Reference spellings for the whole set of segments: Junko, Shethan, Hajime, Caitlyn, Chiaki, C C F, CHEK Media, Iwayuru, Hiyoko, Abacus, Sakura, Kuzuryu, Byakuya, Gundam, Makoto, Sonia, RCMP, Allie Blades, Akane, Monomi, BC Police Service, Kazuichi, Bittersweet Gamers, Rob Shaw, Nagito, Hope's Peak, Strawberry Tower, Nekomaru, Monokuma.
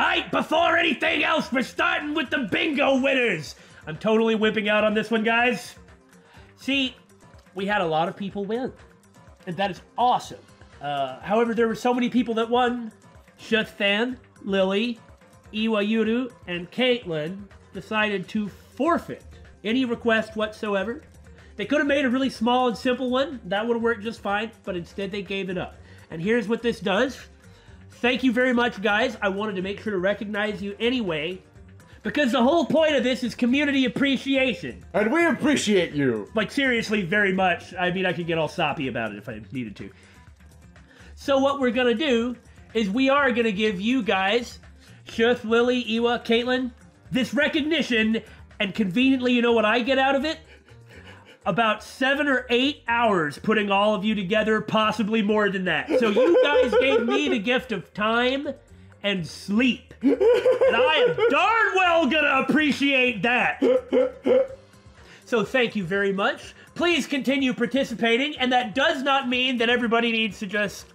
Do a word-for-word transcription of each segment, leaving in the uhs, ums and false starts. Alright, before anything else, we're starting with the bingo winners. I'm totally whipping out on this one, guys. See, we had a lot of people win, and that is awesome. Uh, however, there were so many people that won. Shethan, Lily, Iwayuru, and Caitlyn decided to forfeit any request whatsoever. They could have made a really small and simple one. That would have worked just fine, but instead they gave it up. And here's what this does. Thank you very much, guys. I wanted to make sure to recognize you anyway, because the whole point of this is community appreciation. And we appreciate you. Like, seriously, very much. I mean, I could get all soppy about it if I needed to. So what we're going to do is we are going to give you guys, Shuth, Lily, Iwa, Caitlyn, this recognition, and conveniently, you know what I get out of it? About seven or eight hours putting all of you together, possibly more than that. So you guys gave me the gift of time and sleep. And I am darn well gonna appreciate that. So thank you very much. Please continue participating, and that does not mean that everybody needs to just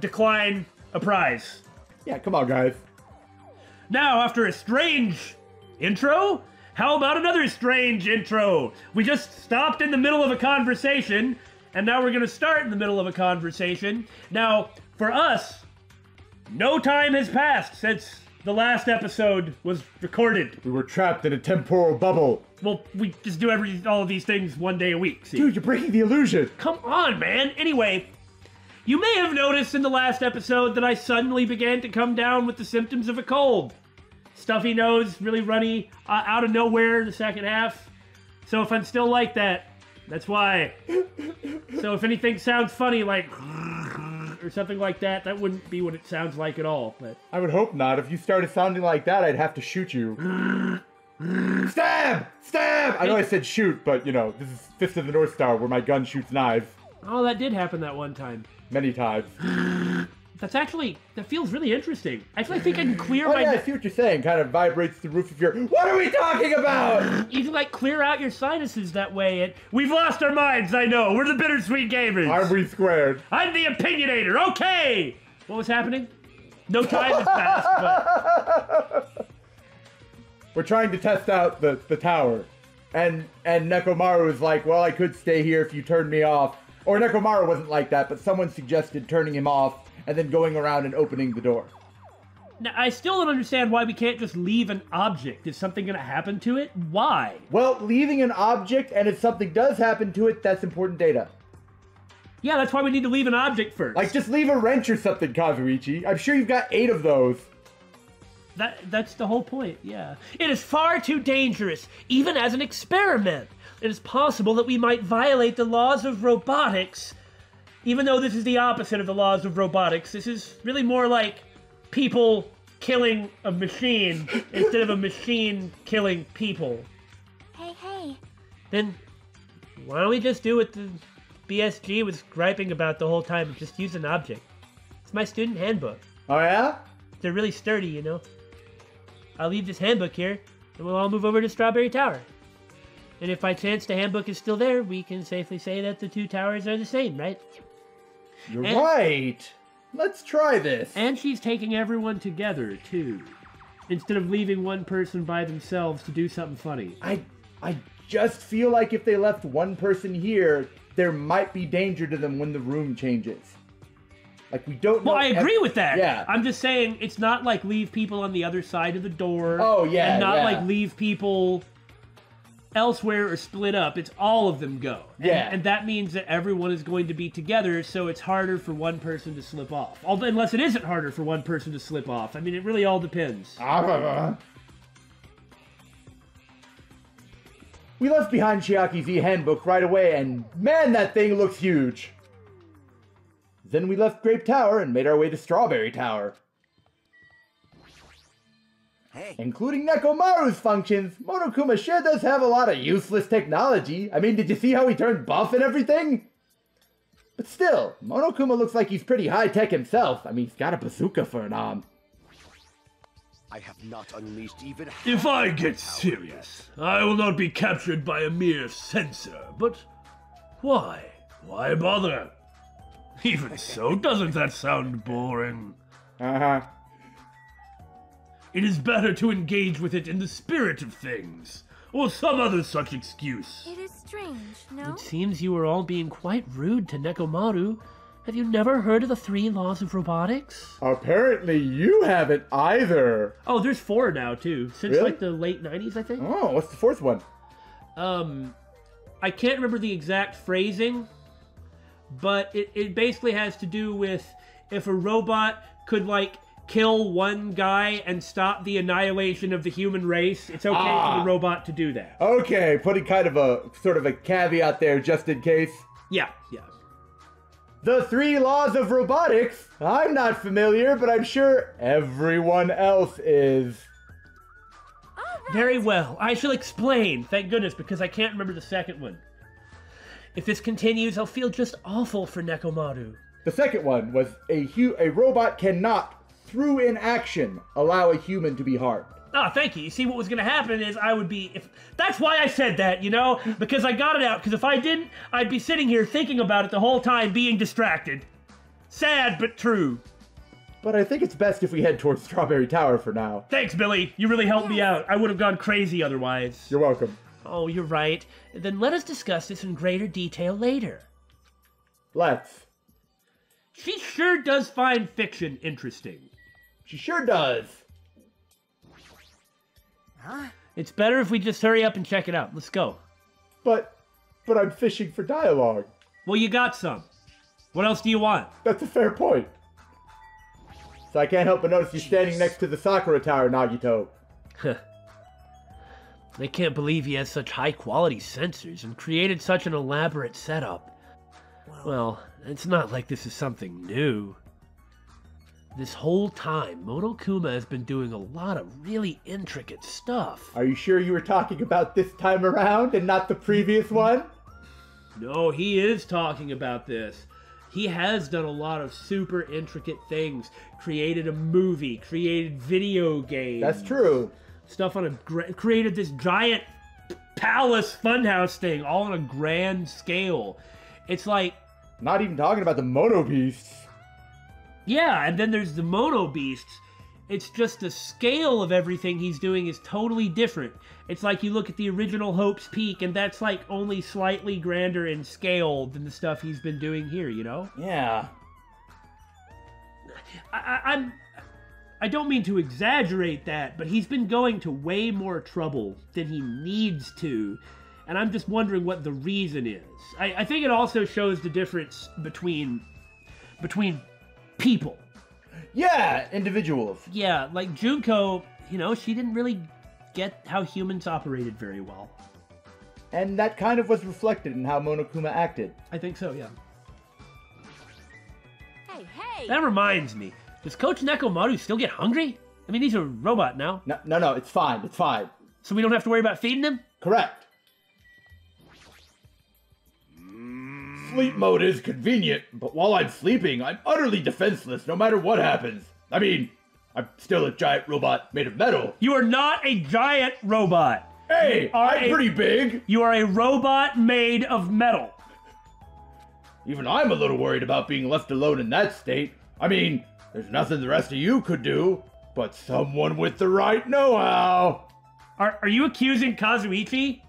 decline a prize. Yeah, come on, guys. Now, after a strange intro, how about another strange intro? We just stopped in the middle of a conversation, and now we're gonna start in the middle of a conversation. Now, for us, no time has passed since the last episode was recorded. We were trapped in a temporal bubble. Well, we just do every, all of these things one day a week. See? Dude, you're breaking the illusion. Come on, man. Anyway, you may have noticed in the last episode that I suddenly began to come down with the symptoms of a cold. Stuffy nose, really runny, uh, out of nowhere in the second half. So if I'm still like that, that's why. So if anything sounds funny, like, or something like that, that wouldn't be what it sounds like at all. But I would hope not. If you started sounding like that, I'd have to shoot you. Stab! Stab! I know I said shoot, but, you know, this is Fist of the North Star, where my gun shoots knives. Oh, that did happen that one time. Many times. That's actually, that feels really interesting. Actually, I think I can clear oh, my... Oh yeah, I see what you're saying. Kind of vibrates the roof of your... What are we talking about? You can, like, clear out your sinuses that way. And we've lost our minds, I know. We're the Bittersweet Gamers. Are we squared? I'm the opinionator, okay! What was happening? No time has passed, but... We're trying to test out the, the tower. And, and Nekomaru is like, well, I could stay here if you turned me off. Or Nekomaru wasn't like that, but someone suggested turning him off and then going around and opening the door. Now, I still don't understand why we can't just leave an object. Is something going to happen to it? Why? Well, leaving an object, and if something does happen to it, that's important data. Yeah, that's why we need to leave an object first. Like, just leave a wrench or something, Kazuichi. I'm sure you've got eight of those. That, that's the whole point, yeah. It is far too dangerous, even as an experiment. It is possible that we might violate the laws of robotics. Even though this is the opposite of the laws of robotics, this is really more like people killing a machine instead of a machine killing people. Hey, hey. Then why don't we just do what the B S G was griping about the whole time and just use an object? It's my student handbook. Oh, yeah? They're really sturdy, you know. I'll leave this handbook here, and we'll all move over to Strawberry Tower. And if by chance the handbook is still there, we can safely say that the two towers are the same, right? You're and, right. Let's try this. And she's taking everyone together, too. Instead of leaving one person by themselves to do something funny. I I just feel like if they left one person here, there might be danger to them when the room changes. Like, we don't know... Well, I agree with that. Yeah. I'm just saying it's not like leave people on the other side of the door. Oh, yeah, And not yeah. like leave people... elsewhere or split up. It's all of them go. Yeah. And, and that means that everyone is going to be together, so it's harder for one person to slip off. Although, unless it isn't harder for one person to slip off. I mean, it really all depends. Ah, we left behind Chiaki's e-handbook right away, and man, that thing looks huge. Then we left Grape Tower and made our way to Strawberry Tower. Hey. Including Nekomaru's functions, Monokuma sure does have a lot of useless technology. I mean, did you see how he turned buff and everything? But still, Monokuma looks like he's pretty high-tech himself. I mean, he's got a bazooka for an arm. I have not unleashed even... If I get serious, I will not be captured by a mere censor. But why? Why bother? Even so, doesn't that sound boring? Uh-huh. It is better to engage with it in the spirit of things, or some other such excuse. It is strange, no? It seems you are all being quite rude to Nekomaru. Have you never heard of the three laws of robotics? Apparently you haven't either. Oh, there's four now, too. Since, really? Like, the late nineties, I think. Oh, what's the fourth one? Um, I can't remember the exact phrasing, but it, it basically has to do with if a robot could, like, kill one guy and stop the annihilation of the human race, it's okay ah. for the robot to do that. Okay, putting kind of a, sort of a caveat there just in case. Yeah, yeah. The three laws of robotics. I'm not familiar, but I'm sure everyone else is. Right. Very well. I shall explain. Thank goodness, because I can't remember the second one. If this continues, I'll feel just awful for Nekomaru. The second one was a hu a robot cannot, through inaction, allow a human to be harmed. Ah, oh, thank you. You see, what was going to happen is I would be... if That's why I said that, you know? Because I got it out. Because if I didn't, I'd be sitting here thinking about it the whole time, being distracted. Sad, but true. But I think it's best if we head towards Strawberry Tower for now. Thanks, Billy. You really helped me out. I would have gone crazy otherwise. You're welcome. Oh, you're right. Then let us discuss this in greater detail later. Let's. She sure does find fiction interesting. She sure does. It's better if we just hurry up and check it out. Let's go. But, but I'm fishing for dialogue. Well, you got some. What else do you want? That's a fair point. So I can't help but notice you're standing next to the Sakura Tower, Nagito. I can't believe he has such high-quality sensors and created such an elaborate setup. Well, it's not like this is something new. This whole time, Monokuma has been doing a lot of really intricate stuff. Are you sure you were talking about this time around and not the previous one? No, he is talking about this. He has done a lot of super intricate things. Created a movie, created video games. That's true. Stuff on a... created this giant palace funhouse thing, all on a grand scale. It's like... not even talking about the Mono Beasts. Yeah, and then there's the Mono Beasts. It's just the scale of everything he's doing is totally different. It's like you look at the original Hope's Peak, and that's like only slightly grander in scale than the stuff he's been doing here, you know? Yeah. I, I, I'm, I don't mean to exaggerate that, but he's been going to way more trouble than he needs to. And I'm just wondering what the reason is. I, I think it also shows the difference between... between... people. Yeah, individuals. Yeah, like Junko, you know, she didn't really get how humans operated very well. And that kind of was reflected in how Monokuma acted. I think so, yeah. Hey, hey! That reminds me. Does Coach Nekomaru still get hungry? I mean, he's a robot now. No, no, no, it's fine, it's fine. So we don't have to worry about feeding him? Correct. Sleep mode is convenient, but while I'm sleeping, I'm utterly defenseless no matter what happens. I mean, I'm still a giant robot made of metal. You are not a giant robot. Hey, I'm pretty big. You are a robot made of metal. Even I'm a little worried about being left alone in that state. I mean, there's nothing the rest of you could do, but someone with the right know-how. Are, are you accusing Kazuichi?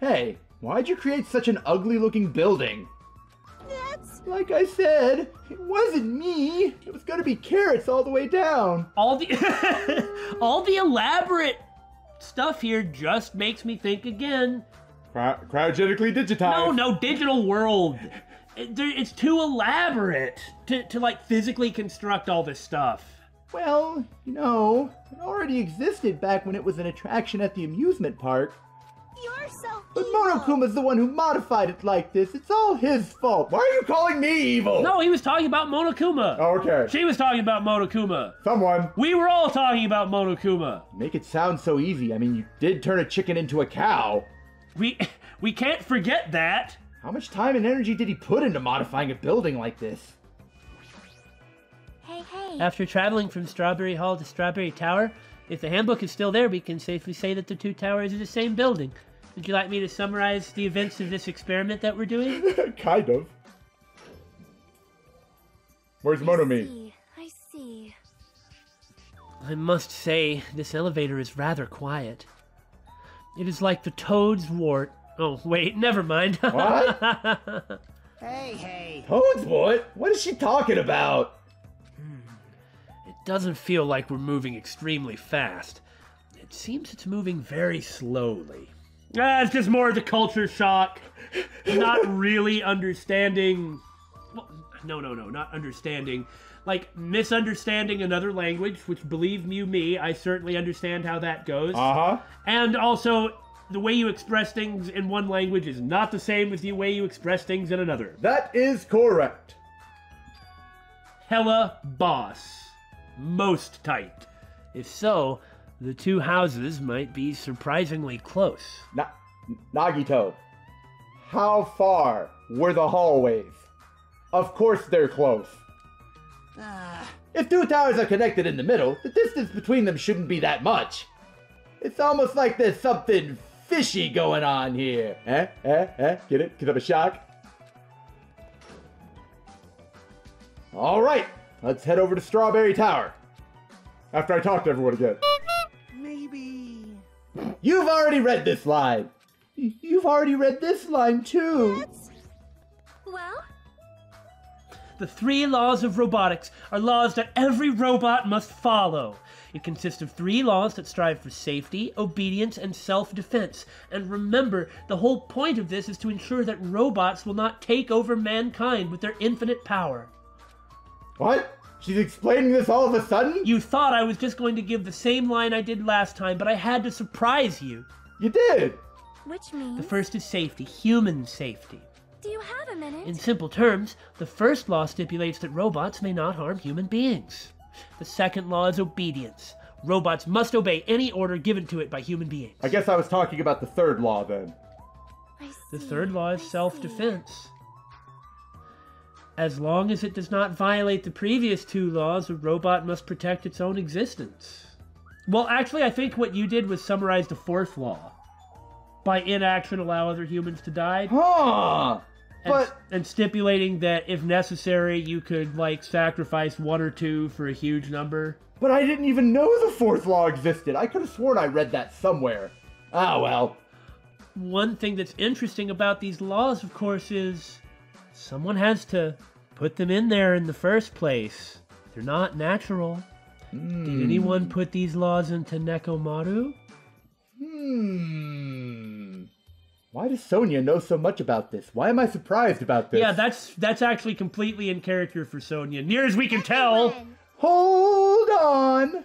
Hey. Why'd you create such an ugly-looking building? That's... like I said, it wasn't me. It was gonna be carrots all the way down. All the... all the elaborate stuff here just makes me think again. Cry cryogenically digitized. No, no, digital world. it, it's too elaborate to, to, like, physically construct all this stuff. Well, you know, it already existed back when it was an attraction at the amusement park. You're so but Monokuma's the one who modified it like this. It's all his fault. Why are you calling me evil? No, he was talking about Monokuma. Oh, okay. She was talking about Monokuma. Someone. We were all talking about Monokuma. Make it sound so easy. I mean, you did turn a chicken into a cow. We, we can't forget that. How much time and energy did he put into modifying a building like this? Hey, hey. After traveling from Strawberry Hall to Strawberry Tower, if the handbook is still there, we can safely say that the two towers are the same building. Would you like me to summarize the events of this experiment that we're doing? Kind of. Where's Monomi? I see, I see. I must say, this elevator is rather quiet. It is like the Toad's Wart. Oh, wait, never mind. What? Hey, hey. Toad's Wart? What is she talking about? Hmm. It doesn't feel like we're moving extremely fast. It seems it's moving very slowly. Ah, it's just more of the culture shock. Not really understanding... Well, no, no, no, not understanding... Like, misunderstanding another language, which, believe you me, I certainly understand how that goes. Uh-huh. And also, the way you express things in one language is not the same as the way you express things in another. That is correct. Hella boss. Most tight. If so, the two houses might be surprisingly close. Na- Nagito, how far were the hallways? Of course they're close. If two towers are connected in the middle, the distance between them shouldn't be that much. It's almost like there's something fishy going on here. Eh? Eh? Eh? Get it? Because I'm a shock. Alright, let's head over to Strawberry Tower. After I talk to everyone again. Maybe... You've already read this line. You've already read this line, too. That's... Well... The three laws of robotics are laws that every robot must follow. It consists of three laws that strive for safety, obedience, and self-defense. And remember, the whole point of this is to ensure that robots will not take over mankind with their infinite power. What? She's explaining this all of a sudden? You thought I was just going to give the same line I did last time, but I had to surprise you. You did! Which means? The first is safety, human safety. Do you have a minute? In simple terms, the first law stipulates that robots may not harm human beings. The second law is obedience. Robots must obey any order given to it by human beings. I guess I was talking about the third law then. I see. The third law is self-defense. As long as it does not violate the previous two laws, a robot must protect its own existence. Well, actually, I think what you did was summarize the fourth law. By inaction, allow other humans to die. Huh! And, but... and stipulating that, if necessary, you could, like, sacrifice one or two for a huge number. But I didn't even know the fourth law existed. I could have sworn I read that somewhere. Ah, well. One thing that's interesting about these laws, of course, is... someone has to put them in there in the first place. They're not natural. Mm. Did anyone put these laws into Nekomaru? Hmm. Why does Sonia know so much about this? Why am I surprised about this? Yeah, that's that's actually completely in character for Sonia. Near as we can tell. Hold on.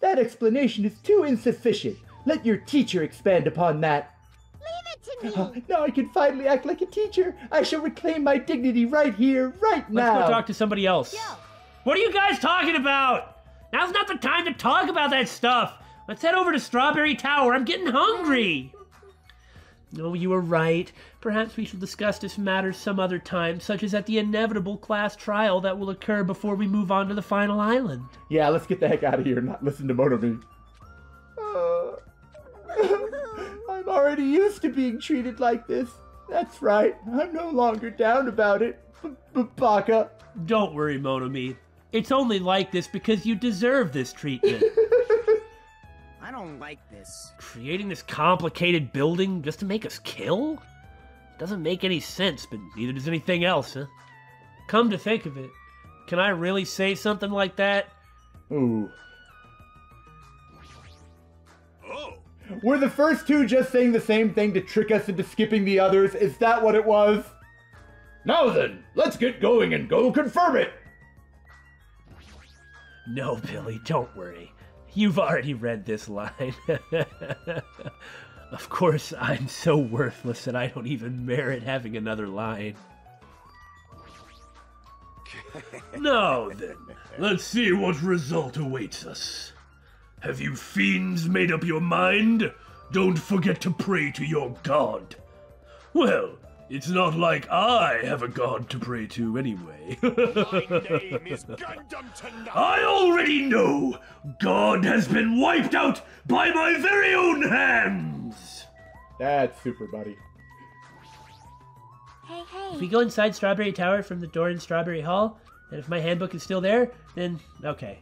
That explanation is too insufficient. Let your teacher expand upon that. Leave it to me. Oh, now I can finally act like a teacher. I shall reclaim my dignity right here, right now. Let's go talk to somebody else. Yo. What are you guys talking about? Now's not the time to talk about that stuff. Let's head over to Strawberry Tower. I'm getting hungry. No, you were right. Perhaps we shall discuss this matter some other time, such as at the inevitable class trial that will occur before we move on to the final island. Yeah, let's get the heck out of here and not listen to Monomi. Uh, I'm already used to being treated like this. That's right. I'm no longer down about it. B-b-baka. Don't worry, Monomi. It's only like this because you deserve this treatment. I don't like this. Creating this complicated building just to make us kill? Doesn't make any sense, but neither does anything else, huh? Come to think of it, can I really say something like that? Ooh. Oh. Were the first two just saying the same thing to trick us into skipping the others? Is that what it was? Now then, let's get going and go confirm it! No, Billy, don't worry. You've already read this line. Of course, I'm so worthless that I don't even merit having another line. Now then, let's see what result awaits us. Have you fiends made up your mind? Don't forget to pray to your god. Well, it's not like I have a god to pray to anyway. My name is Gundam tonight. I already know! God has been wiped out by my very own hands! That's super, buddy. Hey, hey. If we go inside Strawberry Tower from the door in Strawberry Hall, and if my handbook is still there, then okay.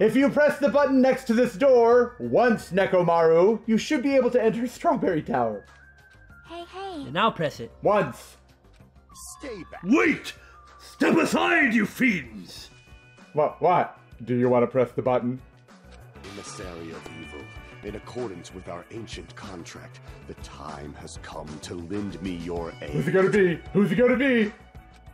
If you press the button next to this door once, Nekomaru, you should be able to enter Strawberry Tower. Hey, hey. And I'll press it. Once. Stay back. Wait! Step aside, you fiends! What? What? Do you want to press the button? Emissary of evil, in accordance with our ancient contract, the time has come to lend me your aid. Who's it gonna be? Who's it gonna be?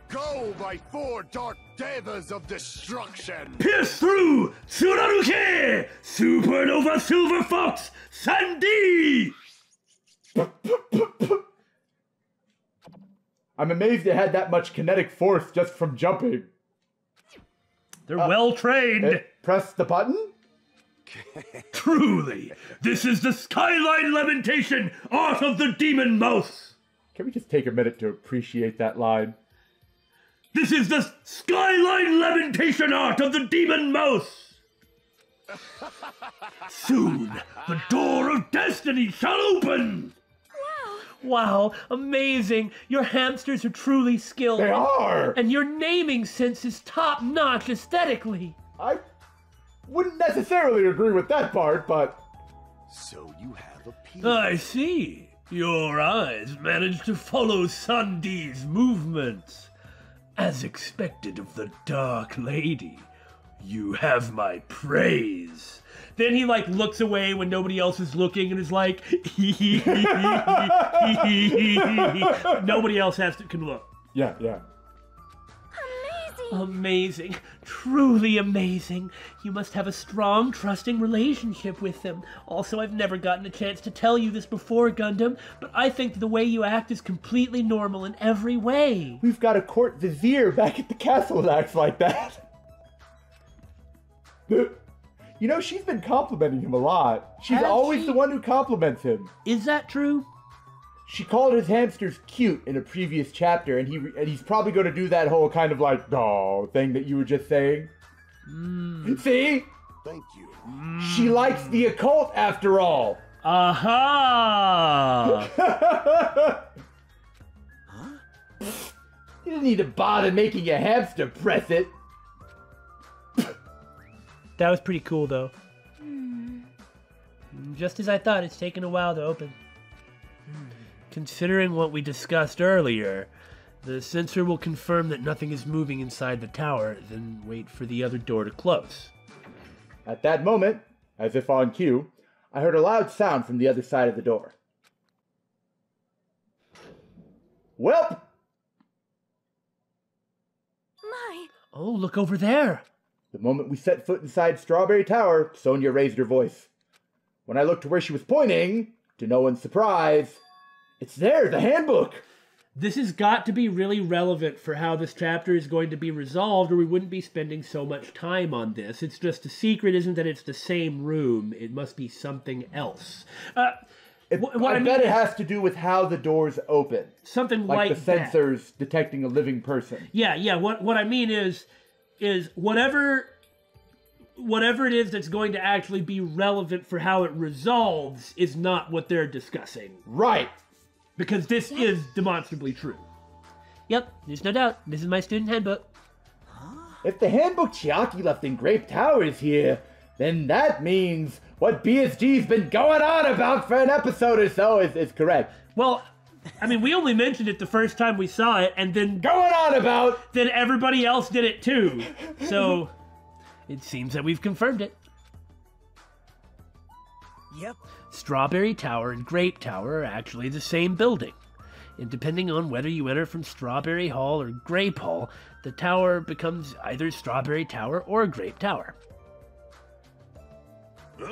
Go, my four dark devas of destruction! Pierce through! Tsunaruke! Supernova Silver Fox! Sandy! I'm amazed it had that much kinetic force just from jumping. They're uh, well trained! Press the button? Truly, this is the Skyline Lamentation, Art of the Demon Mouse! Can we just take a minute to appreciate that line? This is the Skyline Lamentation, Art of the Demon Mouse! Soon, the door of destiny shall open! Wow, amazing. Your hamsters are truly skilled. They are! And your naming sense is top-notch aesthetically. I wouldn't necessarily agree with that part, but... So you have a piece. I see. Your eyes managed to follow Sandy's movements. As expected of the Dark Lady, you have my praise. Then he, like, looks away when nobody else is looking and is like, nobody else has to, can look. Yeah, yeah. Amazing. Amazing. Truly amazing. You must have a strong, trusting relationship with them. Also, I've never gotten a chance to tell you this before, Gundam, but I think the way you act is completely normal in every way. We've got a court vizier back at the castle that acts like that. You know, she's been complimenting him a lot. She's Has always she? the one who compliments him. Is that true? She called his hamsters cute in a previous chapter, and he and he's probably going to do that whole kind of like, "Aw" thing that you were just saying. Mm. See? Thank you. Mm. She likes the occult after all. Aha! Uh-huh. Huh? You didn't need to bother making a hamster press it. That was pretty cool, though. Mm. Just as I thought, it's taken a while to open. Mm. Considering what we discussed earlier, the sensor will confirm that nothing is moving inside the tower, then wait for the other door to close. At that moment, as if on cue, I heard a loud sound from the other side of the door. Welp! My! Oh, look over there! The moment we set foot inside Strawberry Tower, Sonia raised her voice. When I looked to where she was pointing, to no one's surprise, it's there, the handbook! This has got to be really relevant for how this chapter is going to be resolved, or we wouldn't be spending so much time on this. It's just the secret isn't that it's the same room. It must be something else. Uh, it, what I, I mean, bet it has to do with how the doors open. Something like, like the that. sensors detecting a living person. Yeah, yeah. What, what I mean is... is whatever whatever it is that's going to actually be relevant for how it resolves is not what they're discussing. Right. Because this yes. is demonstrably true. Yep, there's no doubt. This is my student handbook. If the handbook Chiaki left in Grape Tower is here, then that means what B S G's been going on about for an episode or so is, is correct. Well... I mean, we only mentioned it the first time we saw it, and then... Going on about! Then everybody else did it, too. So, it seems that we've confirmed it. Yep. Strawberry Tower and Grape Tower are actually the same building. And depending on whether you enter from Strawberry Hall or Grape Hall, the tower becomes either Strawberry Tower or Grape Tower.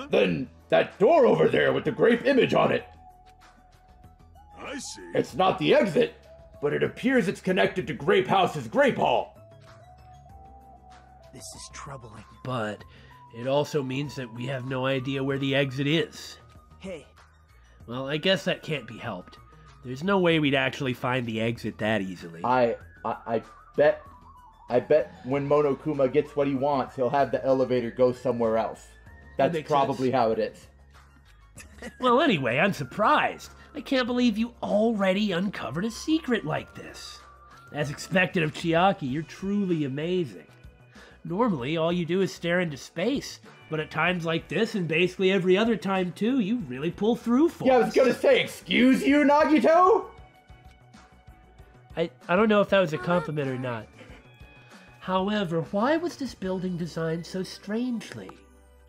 Then, that door over there with the grape image on it. I see. It's not the exit, but it appears it's connected to Grape House's Grape Hall. This is troubling. But it also means that we have no idea where the exit is. Hey. Well, I guess that can't be helped. There's no way we'd actually find the exit that easily. I, I, I bet, I bet when Monokuma gets what he wants, he'll have the elevator go somewhere else. That's probably how it is. Well, anyway, I'm surprised. I can't believe you already uncovered a secret like this. As expected of Chiaki, you're truly amazing. Normally, all you do is stare into space, but at times like this, and basically every other time too, you really pull through for us. Yeah, I was gonna say, excuse you, Nagito? I, I don't know if that was a compliment or not. However, why was this building designed so strangely?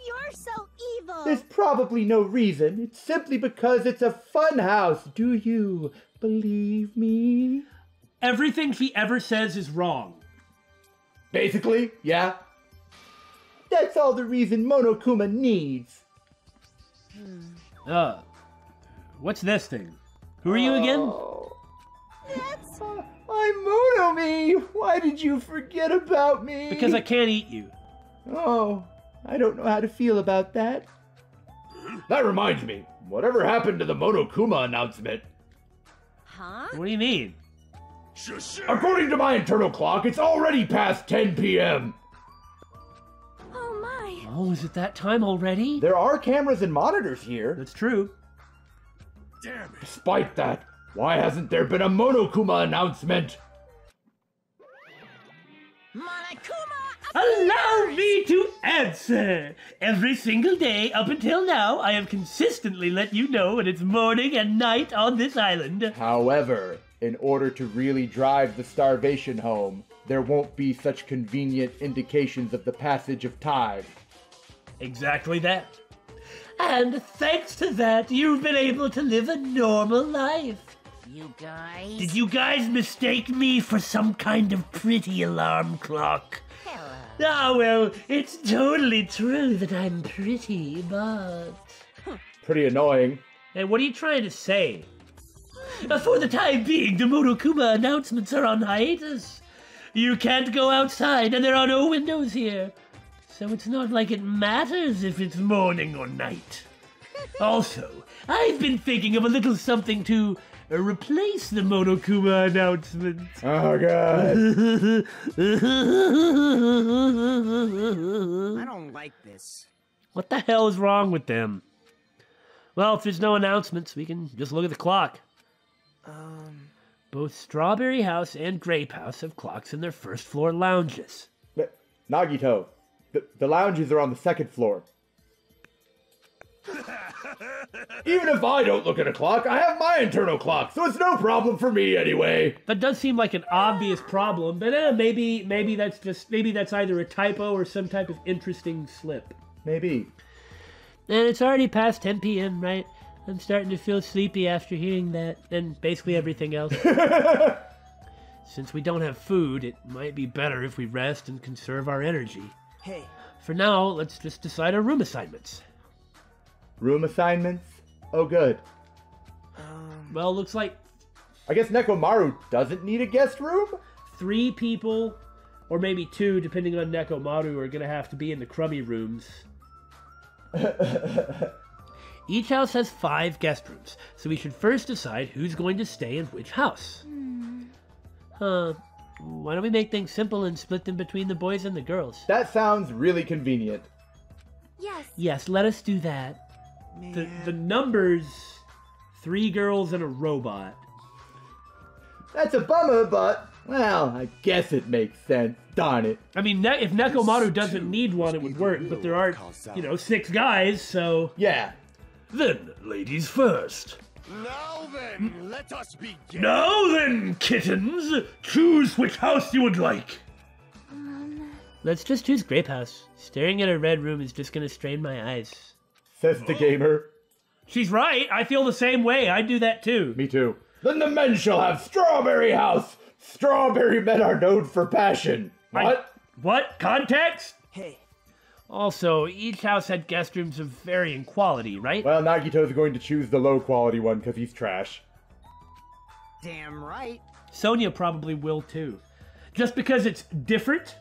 You're so evil! There's probably no reason. It's simply because it's a fun house. Do you believe me? Everything she ever says is wrong. Basically, yeah. That's all the reason Monokuma needs. Uh, what's this thing? Who are you again? That's... Uh, I'm Monomi! Why did you forget about me? Because I can't eat you. Oh, I don't know how to feel about that. That reminds me, whatever happened to the Monokuma announcement? Huh? What do you mean? According to my internal clock, it's already past ten P M Oh my! Oh, is it that time already? There are cameras and monitors here. That's true. Damn it. Despite that, why hasn't there been a Monokuma announcement? Monokuma! Allow me to answer! Every single day up until now, I have consistently let you know when it's morning and night on this island. However, in order to really drive the starvation home, there won't be such convenient indications of the passage of time. Exactly that. And thanks to that, you've been able to live a normal life. You guys? Did you guys mistake me for some kind of pretty alarm clock? Hello. Ah, well, it's totally true that I'm pretty, but... Pretty annoying. Hey, what are you trying to say? For the time being, the Monokuma announcements are on hiatus. You can't go outside, and there are no windows here. So it's not like it matters if it's morning or night. Also, I've been thinking of a little something to replace the Monokuma announcement. Oh, God. I don't like this. What the hell is wrong with them? Well, if there's no announcements, we can just look at the clock. Um, both Strawberry House and Grape House have clocks in their first floor lounges. Nagito, the, the lounges are on the second floor. Even if I don't look at a clock, I have my internal clock, so it's no problem for me anyway. That does seem like an obvious problem, but eh, maybe maybe that's just maybe that's either a typo or some type of interesting slip. Maybe. And it's already past ten P M, right? I'm starting to feel sleepy after hearing that, and basically everything else. Since we don't have food, it might be better if we rest and conserve our energy. Hey. For now, let's just decide our room assignments. Room assignments? Oh, good. Um, well, looks like... I guess Nekomaru doesn't need a guest room? Three people, or maybe two, depending on Nekomaru, are going to have to be in the crummy rooms. Each house has five guest rooms, so we should first decide who's going to stay in which house. Mm. Huh. Why don't we make things simple and split them between the boys and the girls? That sounds really convenient. Yes. Yes, let us do that. The, the numbers... Three girls and a robot. That's a bummer, but... Well, I guess it makes sense. Darn it. I mean, ne if Nekomaru doesn't need one, it would work, but there are, you know, six guys, so... Yeah. Then, ladies first. Now then, let us begin. Now then, kittens, choose which house you would like. Um, Let's just choose Grape House. Staring at a red room is just gonna strain my eyes. Says the gamer. She's right. I feel the same way. I do that too. Me too. Then the men shall have Strawberry House. Strawberry men are known for passion. What? I, what? Context? Hey. Also, each house had guest rooms of varying quality, right? Well, Nagito's going to choose the low-quality one because he's trash. Damn right. Sonia probably will, too. Just because it's different.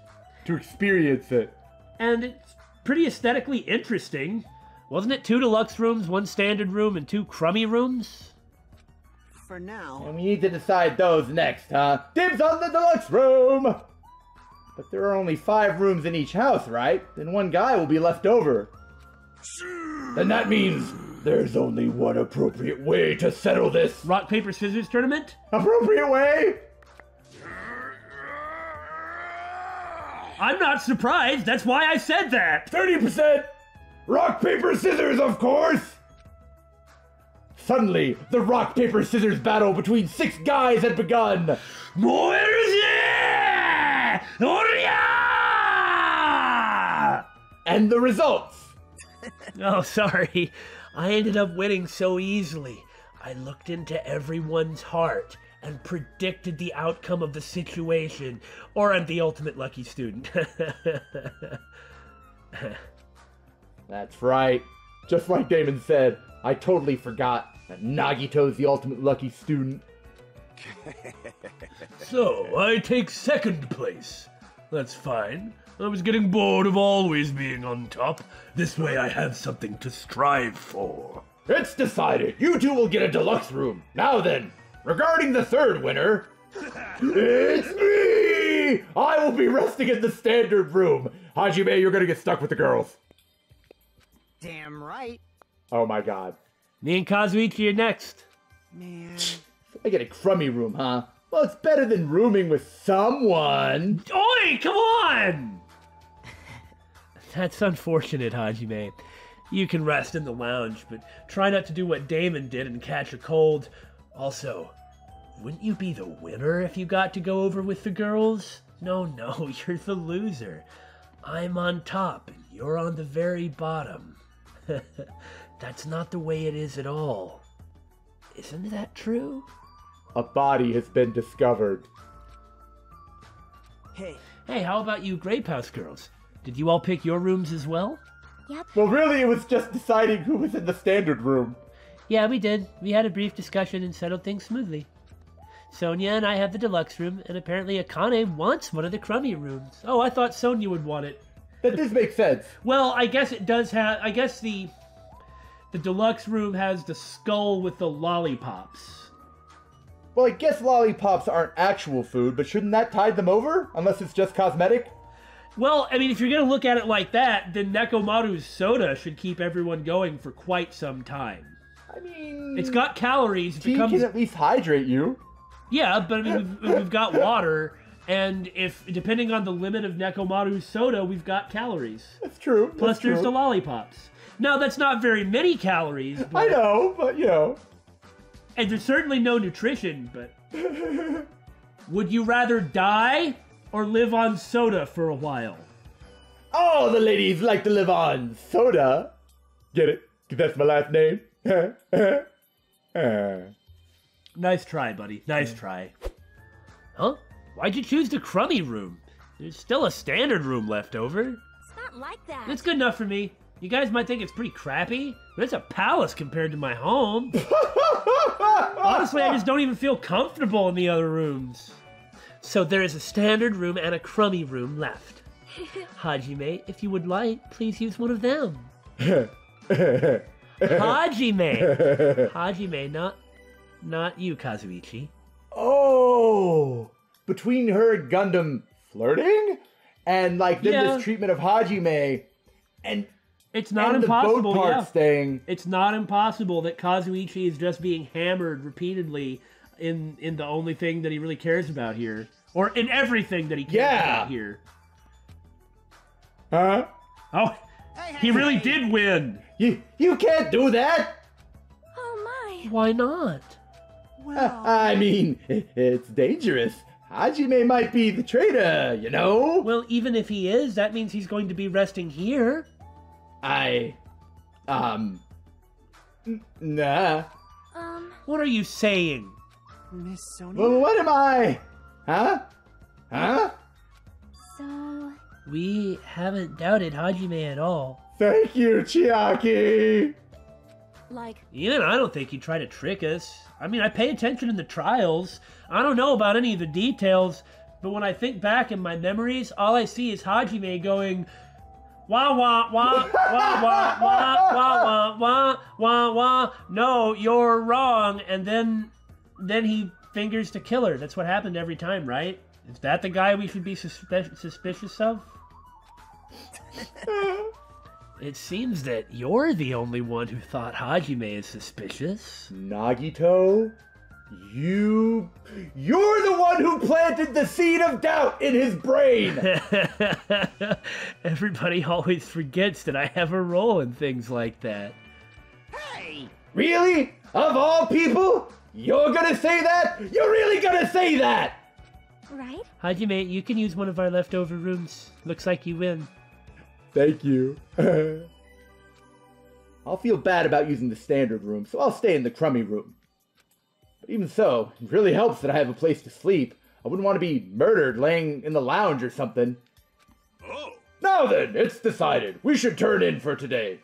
To experience it. And it's pretty aesthetically interesting. Wasn't it two deluxe rooms, one standard room, and two crummy rooms? For now. And we need to decide those next, huh? Dibs on the deluxe room! But there are only five rooms in each house, right? Then one guy will be left over. Then that means there's only one appropriate way to settle this. Rock, paper, scissors tournament? Appropriate way? I'm not surprised. That's why I said that. thirty percent! Rock, paper, scissors, of course! Suddenly, the rock, paper, scissors battle between six guys had begun. And the results. Oh, sorry. I ended up winning so easily. I looked into everyone's heart and predicted the outcome of the situation, or I'm the ultimate lucky student. That's right. Just like Damon said, I totally forgot that Nagito's the ultimate lucky student. So, I take second place. That's fine. I was getting bored of always being on top. This way I have something to strive for. It's decided. You two will get a deluxe room. Now then, regarding the third winner... It's me! I will be resting in the standard room. Hajime, you're gonna get stuck with the girls. Damn right. Oh my god. Me and Kazuichi are next. Man. I get a crummy room, huh? Well, it's better than rooming with someone. Oi, come on! That's unfortunate, Hajime. You can rest in the lounge, but try not to do what Damon did and catch a cold. Also, wouldn't you be the winner if you got to go over with the girls? No, no, you're the loser. I'm on top, and you're on the very bottom. That's not the way it is at all. Isn't that true? A body has been discovered. Hey. Hey, how about you Grape House girls? Did you all pick your rooms as well? Yep. Well, really, it was just deciding who was in the standard room. Yeah, we did. We had a brief discussion and settled things smoothly. Sonia and I have the deluxe room, and apparently Akane wants one of the crummy rooms. Oh, I thought Sonia would want it. That does make sense. Well, I guess it does have... I guess the, the deluxe room has the skull with the lollipops. Well, I guess lollipops aren't actual food, but shouldn't that tide them over? Unless it's just cosmetic? Well, I mean, if you're going to look at it like that, then Nekomaru's soda should keep everyone going for quite some time. I mean... It's got calories. Tea becomes... can at least hydrate you. Yeah, but I mean, we've, we've got water, and if depending on the limit of Nekomaru's soda, we've got calories. That's true. That's Plus, true. There's the lollipops. Now, that's not very many calories, but... I know, but, you know... And there's certainly no nutrition, but... Would you rather die or live on soda for a while? Oh, the ladies like to live on soda. Get it? Because that's my last name. Nice try, buddy. Nice try. Huh? Why'd you choose the crummy room? There's still a standard room left over. It's not like that. That's good enough for me. You guys might think it's pretty crappy, but it's a palace compared to my home. Honestly, I just don't even feel comfortable in the other rooms. So there is a standard room and a crummy room left. Hajime, if you would like, please use one of them. Hajime! Hajime, not, not you, Kazuichi. Oh! Between her and Gundam flirting? And, like, then yeah. This treatment of Hajime and... It's not and impossible, the boat parts yeah. thing. It's not impossible that Kazuichi is just being hammered repeatedly in in the only thing that he really cares about here. Or in everything that he cares yeah. about here. Huh? Oh, hey, he hey, really hey. did win. You, you can't do that. Oh, my. Why not? Well, I mean, it's dangerous. Hajime might be the traitor, you know? Well, even if he is, that means he's going to be resting here. I, um, nah. Um. What are you saying? Miss Sonia? Well, what am I? Huh? Huh? So... We haven't doubted Hajime at all. Thank you, Chiaki! Like... Even I don't think he tried to trick us. I mean, I pay attention in the trials. I don't know about any of the details, but when I think back in my memories, all I see is Hajime going... Wah wah wah wah wah wah wah wah wah wah. No, you're wrong. And then, then he fingers the killer. That's what happened every time, right? Is that the guy we should be suspe suspicious of? It seems that you're the only one who thought Hajime is suspicious. Nagito, You... You're the one who planted the seed of doubt in his brain! Everybody always forgets that I have a role in things like that. Hey! Really? Of all people? You're gonna say that? You're really gonna say that! Right? Hajime, you can use one of our leftover rooms. Looks like you win. Thank you. I'll feel bad about using the standard room, so I'll stay in the crummy room. But even so, it really helps that I have a place to sleep. I wouldn't want to be murdered laying in the lounge or something. Oh. Now then, it's decided. We should turn in for today.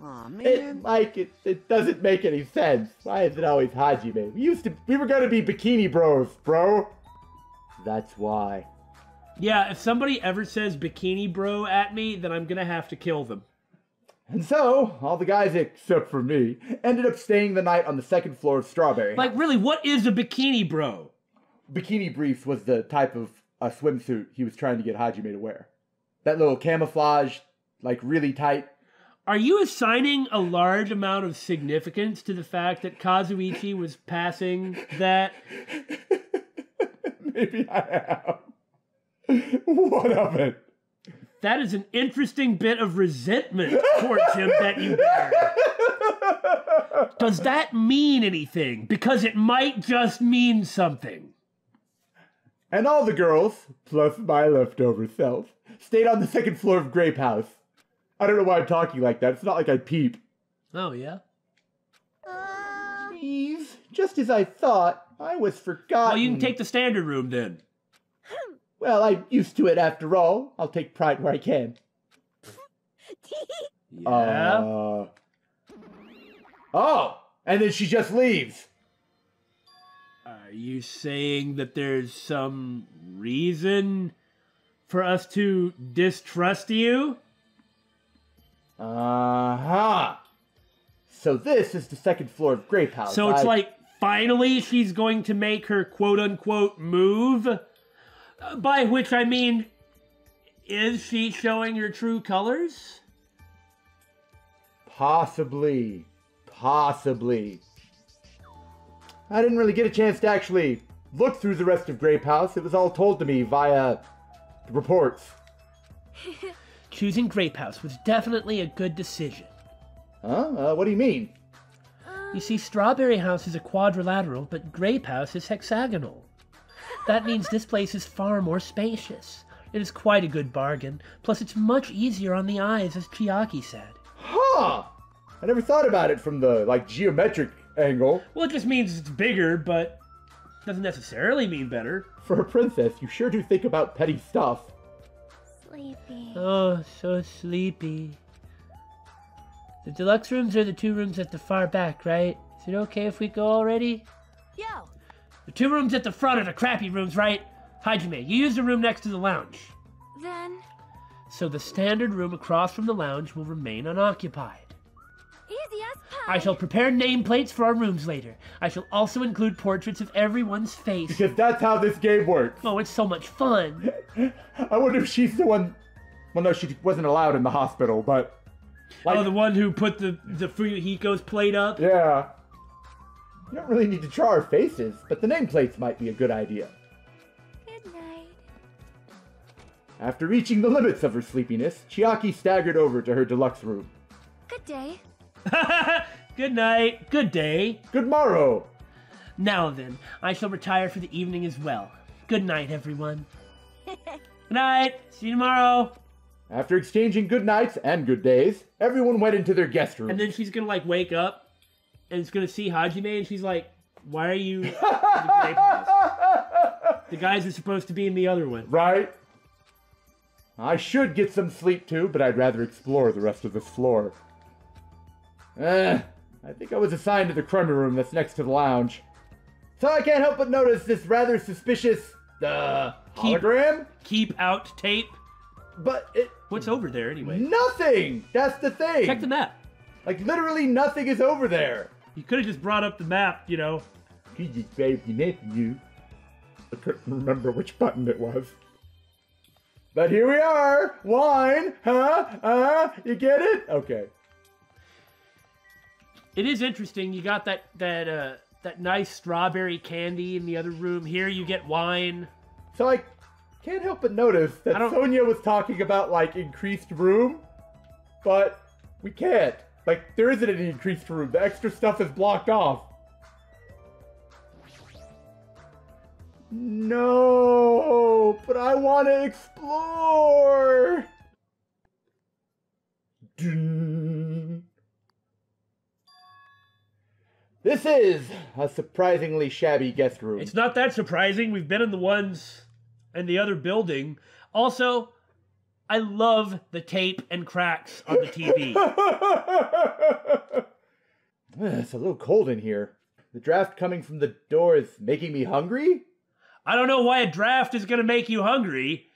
Aw, man. It, like, it, it doesn't make any sense. Why is it always Hajime? We used to, we were gonna be bikini bros, bro. That's why. Yeah, if somebody ever says bikini bro at me, then I'm gonna have to kill them. And so, all the guys except for me ended up staying the night on the second floor of Strawberry. Like, really, what is a bikini bro? Bikini briefs was the type of a swimsuit he was trying to get Hajime to wear. That little camouflage, like really tight. Are you assigning a large amount of significance to the fact that Kazuichi was passing that? Maybe I am. What of it? That is an interesting bit of resentment towards him that you bear. Does that mean anything? Because it might just mean something. And all the girls, plus my leftover self, stayed on the second floor of Grape House. I don't know why I'm talking like that. It's not like I peep. Oh, yeah? Jeez, just as I thought, I was forgotten. Well, you can take the standard room, then. Well, I'm used to it after all. I'll take pride where I can. Yeah. Uh... Oh, and then she just leaves. Are you saying that there's some reason for us to distrust you? Uh-huh. So this is the second floor of Grape House. So it's I... like, finally she's going to make her quote-unquote move? By which I mean, is she showing her true colors? Possibly. Possibly. I didn't really get a chance to actually look through the rest of Grape House. It was all told to me via reports. Choosing Grape House was definitely a good decision. Huh? Uh, what do you mean? You see, Strawberry House is a quadrilateral, but Grape House is hexagonal. That means this place is far more spacious. It is quite a good bargain. Plus, it's much easier on the eyes, as Chiaki said. Huh! I never thought about it from the, like, geometric angle. Well, it just means it's bigger, but doesn't necessarily mean better. For a princess, you sure do think about petty stuff. Sleepy. Oh, so sleepy. The deluxe rooms are the two rooms at the far back, right? Is it okay if we go already? Yeah. The two rooms at the front are the crappy rooms, right? Hajime, you use the room next to the lounge. Then? So the standard room across from the lounge will remain unoccupied. Easy as pie. I shall prepare nameplates for our rooms later. I shall also include portraits of everyone's face. Because that's how this game works. Oh, it's so much fun. I wonder if she's the one... Well, no, she wasn't allowed in the hospital, but... Like... Oh, the one who put the, the Fuyuhiko's plate up? Yeah. You don't really need to draw our faces, but the nameplates might be a good idea. Good night. After reaching the limits of her sleepiness, Chiaki staggered over to her deluxe room. Good day. Good night. Good day. Good morrow. Now then, I shall retire for the evening as well. Good night, everyone. Good night. See you tomorrow. After exchanging good nights and good days, everyone went into their guest room. And then she's gonna, like, wake up. And it's going to see Hajime, and she's like, why are you... in the, the guys are supposed to be in the other one. Right? I should get some sleep, too, but I'd rather explore the rest of this floor. Eh, I think I was assigned to the crummy room that's next to the lounge. So I can't help but notice this rather suspicious, uh, keep, hologram? Keep out tape. But it... What's over there, anyway? Nothing! That's the thing! Check the map. Like, literally nothing is over there. You could have just brought up the map, you know. You just saved your nephew. I couldn't remember which button it was. But here we are. Wine. Huh? Uh? You get it? Okay. It is interesting. You got that, that uh, that nice strawberry candy in the other room. Here you get wine. So I can't help but notice that Sonia was talking about, like, increased room, but we can't. Like, there isn't any increased room. The extra stuff is blocked off. No, but I want to explore. Dun. This is a surprisingly shabby guest room. It's not that surprising. We've been in the ones in the other building. Also, I love the tape and cracks on the T V. It's a little cold in here. The draft coming from the door is making me hungry? I don't know why a draft is going to make you hungry.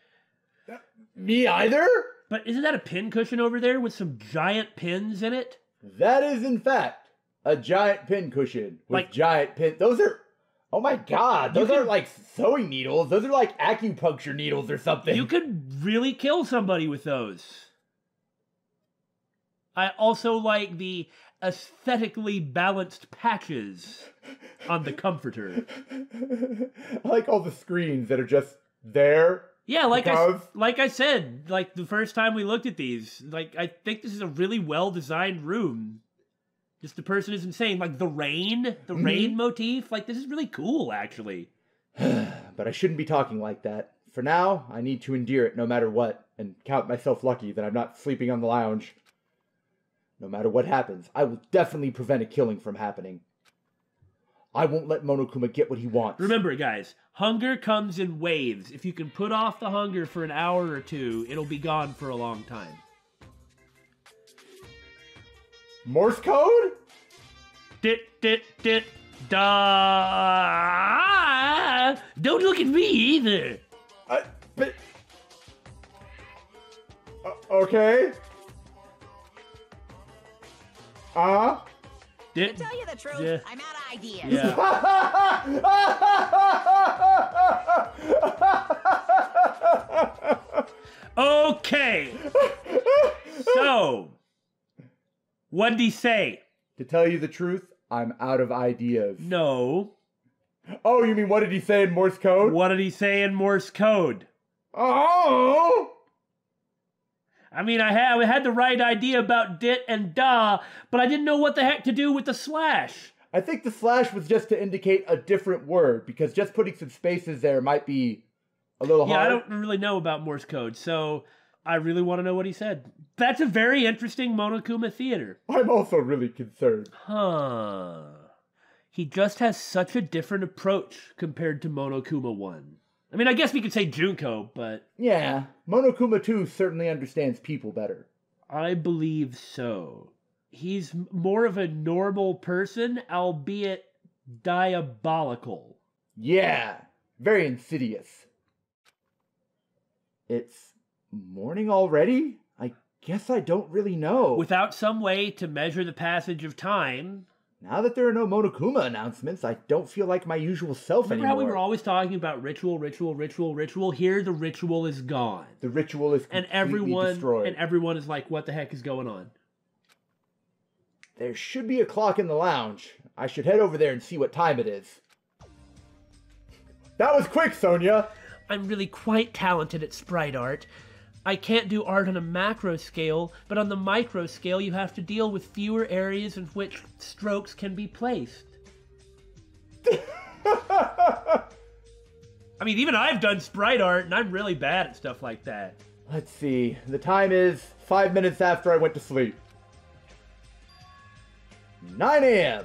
Me either? But isn't that a pin cushion over there with some giant pins in it? That is, in fact, a giant pin cushion with like, giant pin. Those are, oh my God, those aren't like sewing needles. Those are like acupuncture needles or something. You could really kill somebody with those. I also like the aesthetically balanced patches on the comforter. I like all the screens that are just there. Yeah, like I, like I said, like the first time we looked at these, like I think this is a really well-designed room. Just the person is insane. Like the rain, the mm-hmm. rain motif. Like this is really cool, actually. But I shouldn't be talking like that. For now, I need to endure it no matter what and count myself lucky that I'm not sleeping on the lounge. No matter what happens, I will definitely prevent a killing from happening. I won't let Monokuma get what he wants. Remember, guys, hunger comes in waves. If you can put off the hunger for an hour or two, it'll be gone for a long time. Morse code? Dit, dit, dit, da. Don't look at me either. Uh, but... Uh, okay. Uh-huh. To tell you the truth, yeah. I'm out of ideas. Yeah. Okay. So, what did he say? To tell you the truth, I'm out of ideas. No. Oh, you mean what did he say in Morse code? What did he say in Morse code? Oh! I mean, I had, I had the right idea about dit and da, but I didn't know what the heck to do with the slash. I think the slash was just to indicate a different word, because just putting some spaces there might be a little yeah, hard. Yeah, I don't really know about Morse code, so I really want to know what he said. That's a very interesting Monokuma theater. I'm also really concerned. Huh. He just has such a different approach compared to Monokuma one. I mean, I guess we could say Junko, but... Yeah, Monokuma two certainly understands people better. I believe so. He's more of a normal person, albeit diabolical. Yeah, very insidious. It's morning already? I guess I don't really know. Without some way to measure the passage of time... Now that there are no Monokuma announcements, I don't feel like my usual self Remember anymore. Remember how we were always talking about ritual, ritual, ritual, ritual? Here, the ritual is gone. The ritual is completely and everyone, destroyed. And everyone is like, what the heck is going on? There should be a clock in the lounge. I should head over there and see what time it is. That was quick, Sonia! I'm really quite talented at sprite art. I can't do art on a macro scale, but on the micro scale you have to deal with fewer areas in which strokes can be placed. I mean, even I've done sprite art, and I'm really bad at stuff like that. Let's see. The time is five minutes after I went to sleep. nine A M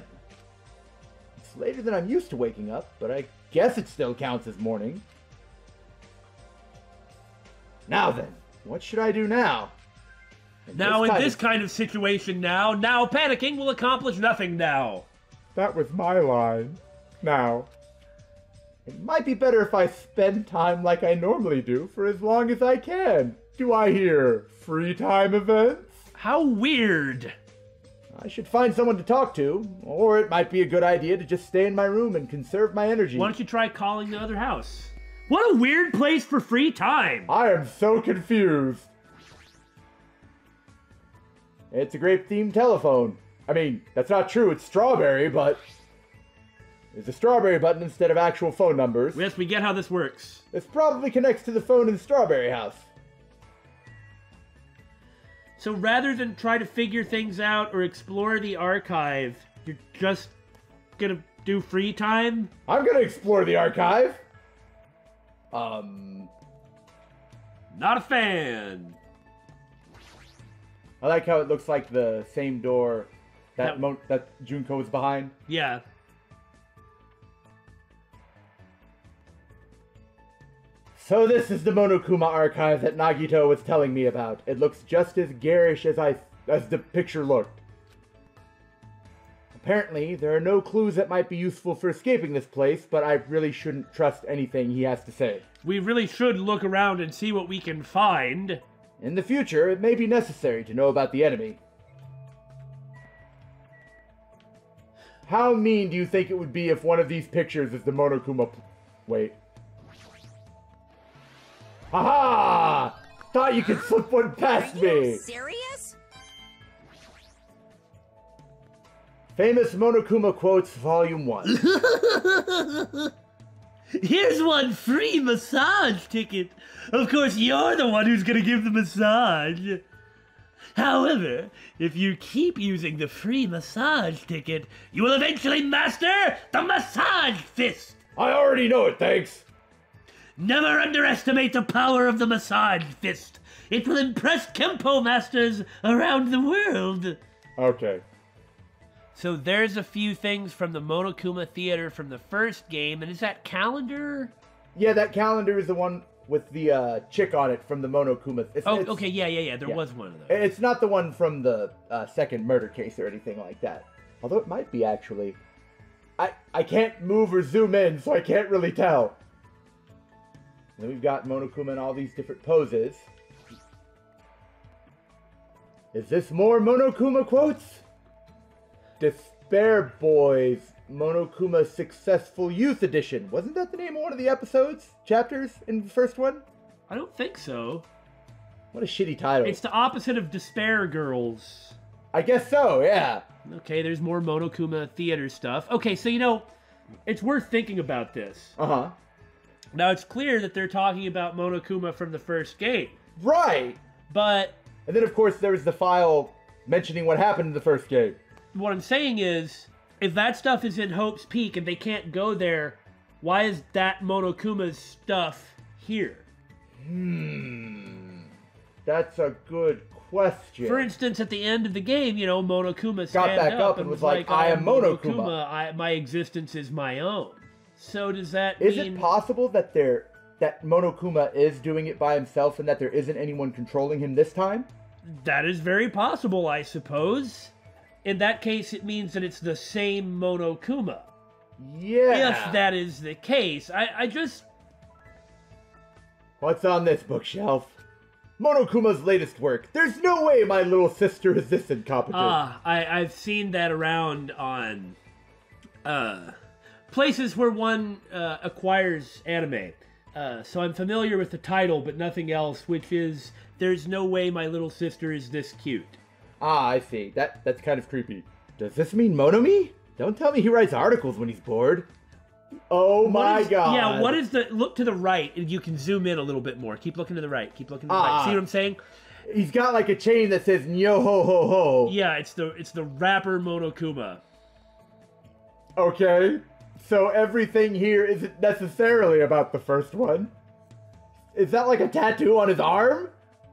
It's later than I'm used to waking up, but I guess it still counts as morning. Now then. What should I do now? And now this in this of... kind of situation now, now panicking will accomplish nothing now. That was my line. Now. It might be better if I spend time like I normally do for as long as I can. Do I hear free time events? How weird. I should find someone to talk to, or it might be a good idea to just stay in my room and conserve my energy. Why don't you try calling the other house? What a weird place for free time! I am so confused. It's a grape-themed telephone. I mean, that's not true, it's strawberry, but... There's a strawberry button instead of actual phone numbers. Yes, we get how this works. This probably connects to the phone in the Strawberry House. So rather than try to figure things out or explore the archive, you're just gonna do free time? I'm gonna explore the archive! Um... Not a fan! I like how it looks like the same door that, that... Mo that Junko was behind. Yeah. So this is the Monokuma archive that Nagito was telling me about. It looks just as garish as I as the picture looked. Apparently, there are no clues that might be useful for escaping this place, but I really shouldn't trust anything he has to say. We really should look around and see what we can find. In the future, it may be necessary to know about the enemy. How mean do you think it would be if one of these pictures is the Monokuma... Pl Wait... Aha! Thought you could slip one past me! Are you serious? Famous Monokuma Quotes, Volume one. Here's one free massage ticket. Of course, you're the one who's gonna give the massage. However, if you keep using the free massage ticket, you will eventually master the massage fist! I already know it, thanks! Never underestimate the power of the massage fist. It will impress Kempo masters around the world. Okay. So there's a few things from the Monokuma Theater from the first game, and is that calendar? Yeah, that calendar is the one with the uh, chick on it from the Monokuma. It's, oh, it's, okay, yeah, yeah, yeah. There yeah. was one of those. It's not the one from the uh, second murder case or anything like that. Although it might be, actually. I, I can't move or zoom in, so I can't really tell. Then we've got Monokuma in all these different poses. Is this more Monokuma quotes? Despair Boys, Monokuma Successful Youth Edition. Wasn't that the name of one of the episodes? Chapters in the first one? I don't think so. What a shitty title. It's the opposite of Despair Girls. I guess so, yeah. Okay, there's more Monokuma theater stuff. Okay, so you know, it's worth thinking about this. Uh-huh. Now, it's clear that they're talking about Monokuma from the first game. Right! But... And then, of course, there was the file mentioning what happened in the first game. What I'm saying is, if that stuff is in Hope's Peak and they can't go there, why is that Monokuma's stuff here? Hmm... That's a good question. For instance, at the end of the game, you know, Monokuma got back up, up and was like, like I am Monokuma. Monokuma. I, my existence is my own. So does that mean... Is it possible that there, that Monokuma is doing it by himself and that there isn't anyone controlling him this time? That is very possible, I suppose. In that case, it means that it's the same Monokuma. Yeah. If that is the case. I, I just... What's on this bookshelf? Monokuma's latest work. There's no way my little sister is this incompetent. Ah, uh, I've seen that around on... Uh... places where one uh, acquires anime. Uh, so I'm familiar with the title, but nothing else, which is, There's No Way My Little Sister Is This Cute. Ah, I see. That That's kind of creepy. Does this mean Monomi? Don't tell me he writes articles when he's bored. Oh my is, god. Yeah, what is the... Look to the right, and you can zoom in a little bit more. Keep looking to the right. Keep looking to the ah, right. See what I'm saying? He's got like a chain that says, Nyo-ho-ho-ho. Yeah, it's the, it's the rapper Monokuma. Okay. So everything here isn't necessarily about the first one. Is that like a tattoo on his arm?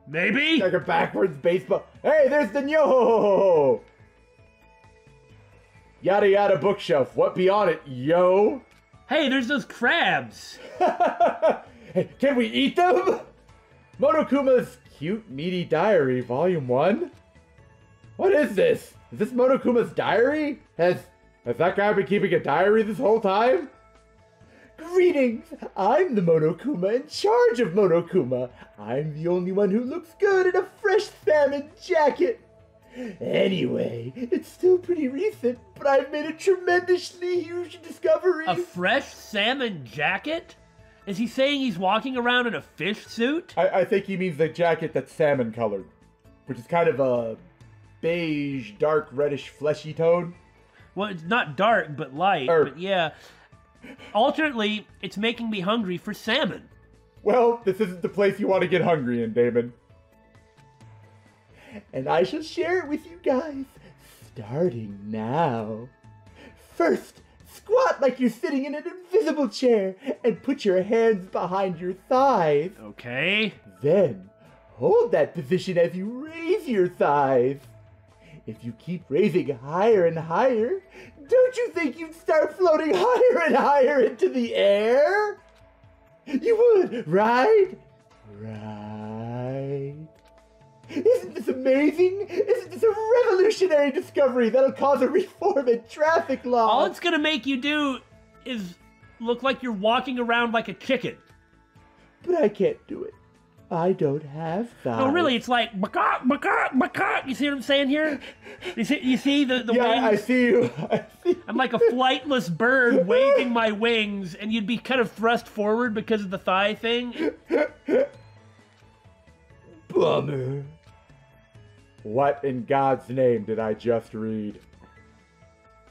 Maybe? Like a backwards baseball. Hey, there's the yo-ho-ho-ho-ho! Yada yada bookshelf. What be on it, yo? Hey, there's those crabs! Hey, can we eat them? Monokuma's Cute Meaty Diary, Volume one? What is this? Is this Monokuma's diary? Has... Has that guy been keeping a diary this whole time? Greetings! I'm the Monokuma in charge of Monokuma. I'm the only one who looks good in a fresh salmon jacket. Anyway, it's still pretty recent, but I've made a tremendously huge discovery. A fresh salmon jacket? Is he saying he's walking around in a fish suit? I, I think he means the jacket that's salmon colored, which is kind of a beige, dark, reddish, fleshy tone. Well, it's not dark, but light. Er. But yeah. Alternately, it's making me hungry for salmon. Well, this isn't the place you want to get hungry in, David. And I shall share it with you guys, starting now. First, squat like you're sitting in an invisible chair and put your hands behind your thighs. Okay. Then, hold that position as you raise your thighs. If you keep raising higher and higher, don't you think you'd start floating higher and higher into the air? You would, right? Right. Isn't this amazing? Isn't this a revolutionary discovery that'll cause a reform in traffic law? All it's gonna make you do is look like you're walking around like a chicken. But I can't do it. I don't have that. No, really, it's like, macaw, macaw, macaw. You see what I'm saying here? You see, you see the, the yeah, wings? Yeah, I see you. I see. I'm like a flightless bird waving my wings, and you'd be kind of thrust forward because of the thigh thing. Bummer. What in God's name did I just read?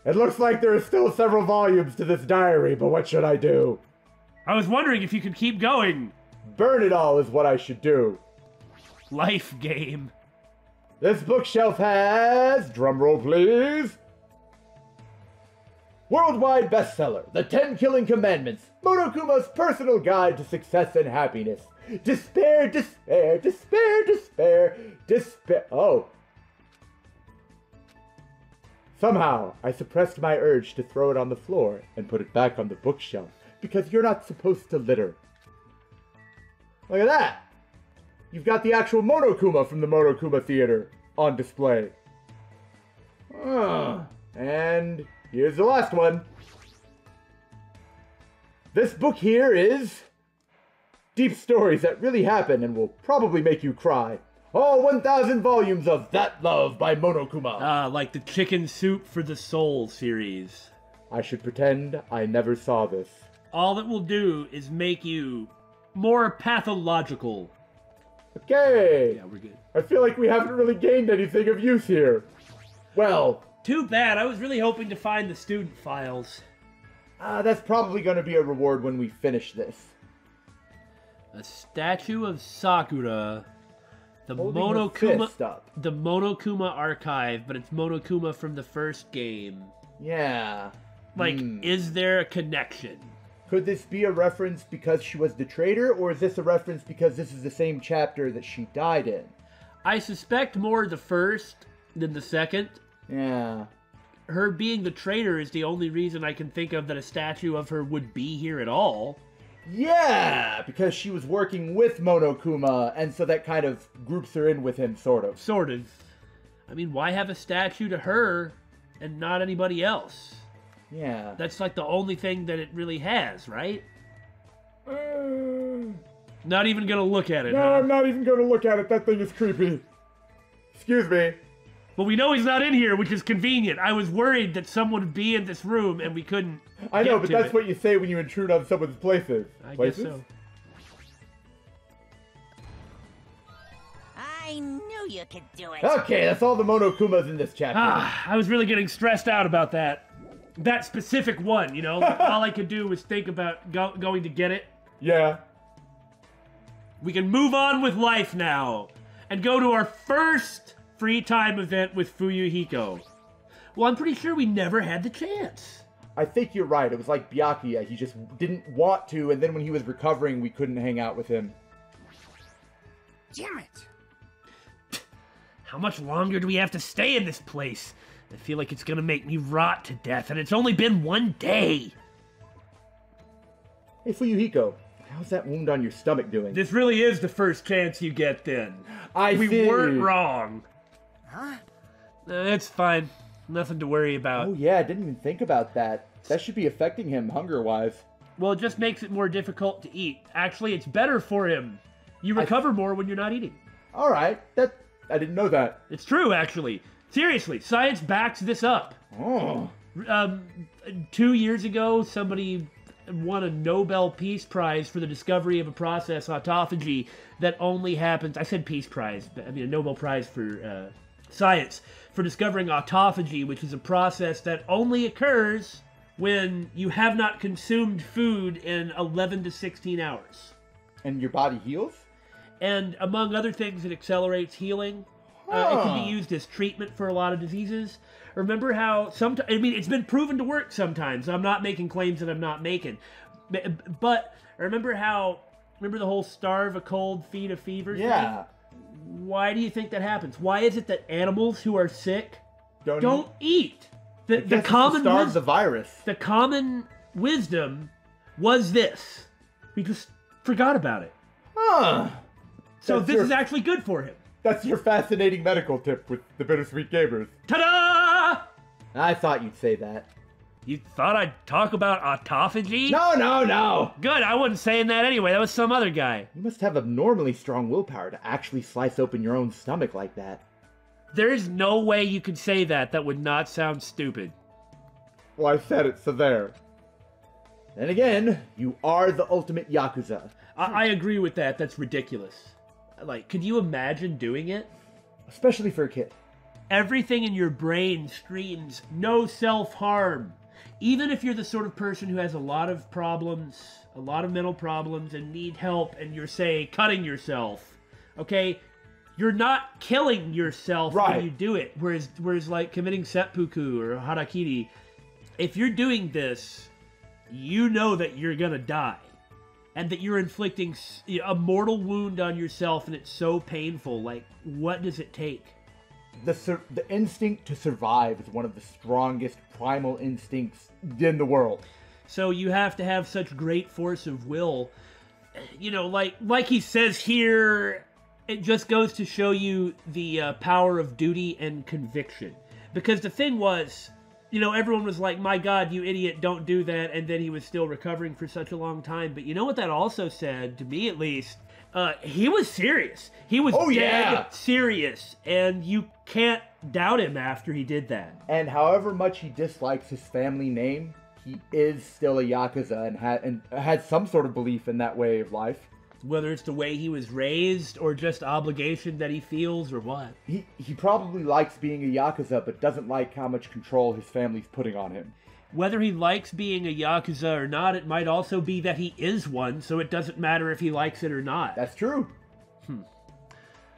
It looks like there are still several volumes to this diary, but what should I do? I was wondering if you could keep going. Burn it all is what I should do. Life game. This bookshelf has, drumroll please, worldwide bestseller, The Ten Killing Commandments, Monokuma's personal guide to success and happiness. Despair, despair, despair, despair, despair. Oh. Somehow, I suppressed my urge to throw it on the floor and put it back on the bookshelf, because you're not supposed to litter. Look at that! You've got the actual Monokuma from the Monokuma Theater on display. Uh, and here's the last one. This book here is Deep Stories That Really Happen and Will Probably Make You Cry. All one thousand volumes of That Love by Monokuma. Ah, like the Chicken Soup for the Soul series. I should pretend I never saw this. All that will do is make you more pathological. Okay. Yeah, we're good. I feel like we haven't really gained anything of use here. Well. Too bad. I was really hoping to find the student files. Ah, uh, that's probably going to be a reward when we finish this. A statue of Sakura. The Holding Monokuma. The Monokuma archive, but it's Monokuma from the first game. Yeah. Like, mm. Is there a connection? Could this be a reference because she was the traitor, or is this a reference because this is the same chapter that she died in? I suspect more the first than the second. Yeah. Her being the traitor is the only reason I can think of that a statue of her would be here at all. Yeah, because she was working with Monokuma, and so that kind of groups her in with him, sort of. Sort of. I mean, why have a statue to her and not anybody else? Yeah. That's like the only thing that it really has, right? Uh, not even gonna look at it, No, huh? I'm not even gonna look at it. That thing is creepy. Excuse me. Well, we know he's not in here, which is convenient. I was worried that someone would be in this room and we couldn't. I know, but that's it. What you say when you intrude on someone's places. I places? guess so. I knew you could do it. Okay, that's all the Monokumas in this chapter. Ah, I was really getting stressed out about that. That specific one, you know? All I could do was think about go going to get it. Yeah. We can move on with life now and go to our first free time event with Fuyuhiko. Well, I'm pretty sure we never had the chance. I think you're right. It was like Byakuya. He just didn't want to, and then when he was recovering, we couldn't hang out with him. Damn it! How much longer do we have to stay in this place? I feel like it's gonna make me rot to death, and it's only been one day! Hey, Fuyuhiko. How's that wound on your stomach doing? This really is the first chance you get, then. I we see. We weren't wrong. Huh? Uh, it's fine. Nothing to worry about. Oh yeah, I didn't even think about that. That should be affecting him hunger-wise. Well, it just makes it more difficult to eat. Actually, it's better for him. You recover I... more when you're not eating. All right. That I didn't know that. It's true, actually. Seriously, science backs this up. Oh. Um, two years ago, somebody won a Nobel Peace Prize for the discovery of a process, autophagy, that only happens... I said Peace Prize, but I mean a Nobel Prize for... Uh, science for discovering autophagy, which is a process that only occurs when you have not consumed food in eleven to sixteen hours. And your body heals? And among other things, it accelerates healing. Huh. Uh, it can be used as treatment for a lot of diseases. Remember how sometimes, I mean, it's been proven to work sometimes. I'm not making claims that I'm not making. But remember how, remember the whole starve a cold, feed a fever yeah. thing? Why do you think that happens? Why is it that animals who are sick don't, don't eat? eat? The, the common starve the virus. The common wisdom was this. We just forgot about it. Huh. So that's this your, is actually good for him. That's your fascinating medical tip with the Bittersweet Gamers. Ta-da! I thought you'd say that. You thought I'd talk about autophagy? No, no, no! Good, I wasn't saying that anyway. That was some other guy. You must have abnormally strong willpower to actually slice open your own stomach like that. There is no way you could say that. That would not sound stupid. Well, I said it, so there. Then again, you are the ultimate Yakuza. I, I agree with that. That's ridiculous. Like, could you imagine doing it? Especially for a kid. Everything in your brain screams, no self-harm. Even if you're the sort of person who has a lot of problems, a lot of mental problems, and need help, and you're, say, cutting yourself, okay? You're not killing yourself right. when you do it. Whereas, whereas, like, committing seppuku or harakiri, if you're doing this, you know that you're gonna die. And that you're inflicting a mortal wound on yourself, and it's so painful. Like, what does it take? The, sur the instinct to survive is one of the strongest primal instincts in the world. So you have to have such great force of will. You know, like, like he says here, it just goes to show you the uh, power of duty and conviction. Because the thing was, you know, everyone was like, my God, you idiot, don't do that. And then he was still recovering for such a long time. But you know what that also said, to me at least? Uh, he was serious. He was oh, dead yeah. serious, and you can't doubt him after he did that. And however much he dislikes his family name, he is still a Yakuza and had, and had some sort of belief in that way of life. Whether it's the way he was raised or just obligation that he feels or what. He, he probably likes being a Yakuza, but doesn't like how much control his family's putting on him. Whether he likes being a Yakuza or not, it might also be that he is one, so it doesn't matter if he likes it or not. That's true. Hmm.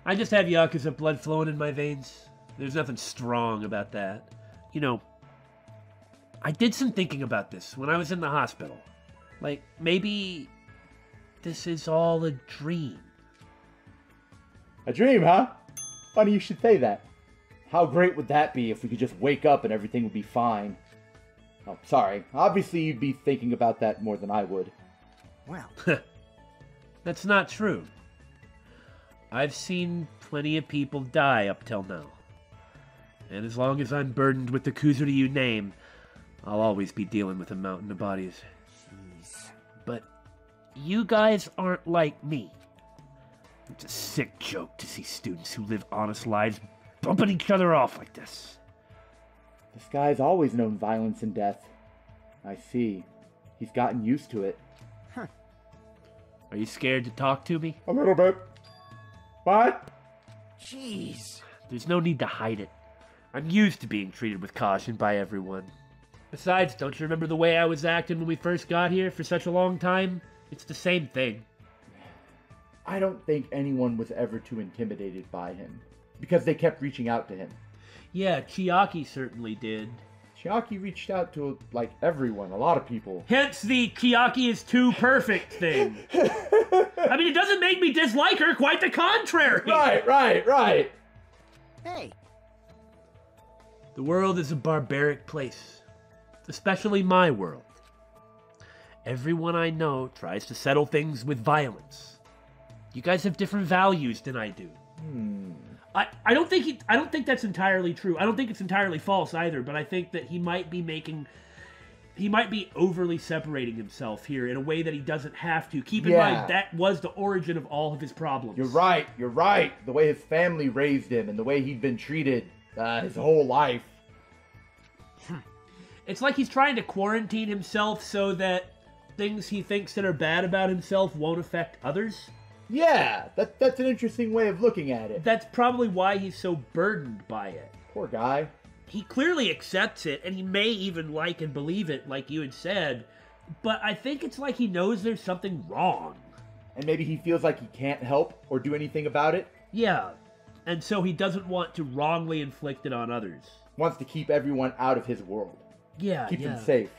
I just have Yakuza blood flowing in my veins. There's nothing strong about that. You know, I did some thinking about this when I was in the hospital. Like, maybe this is all a dream. A dream, huh? Funny you should say that. How great would that be if we could just wake up and everything would be fine? Oh, sorry. Obviously, you'd be thinking about that more than I would. Well, that's not true. I've seen plenty of people die up till now. And as long as I'm burdened with the Kuzuryu name, I'll always be dealing with a mountain of bodies. Jeez. But you guys aren't like me. It's a sick joke to see students who live honest lives bumping each other off like this. This guy's always known violence and death. I see. He's gotten used to it. Huh. Are you scared to talk to me? A little bit. What? Jeez. There's no need to hide it. I'm used to being treated with caution by everyone. Besides, don't you remember the way I was acting when we first got here for such a long time? It's the same thing. I don't think anyone was ever too intimidated by him, because they kept reaching out to him. Yeah, Chiaki certainly did. Chiaki reached out to, like, everyone, a lot of people. Hence the Chiaki is too perfect thing. I mean, it doesn't make me dislike her, quite the contrary. Right, right, right. Hey. The world is a barbaric place, especially my world. Everyone I know tries to settle things with violence. You guys have different values than I do. Hmm. I, I don't think he, I don't think that's entirely true. I don't think it's entirely false either, but I think that he might be making, he might be overly separating himself here in a way that he doesn't have to. Keep in yeah. mind, that was the origin of all of his problems. You're right, you're right. The way his family raised him and the way he'd been treated uh, his whole life. It's like he's trying to quarantine himself so that things he thinks that are bad about himself won't affect others. Yeah, that, that's an interesting way of looking at it. That's probably why he's so burdened by it. Poor guy. He clearly accepts it, and he may even like and believe it, like you had said, but I think it's like he knows there's something wrong. And maybe he feels like he can't help or do anything about it? Yeah, and so he doesn't want to wrongly inflict it on others. Wants to keep everyone out of his world. Yeah, Keep yeah. them safe.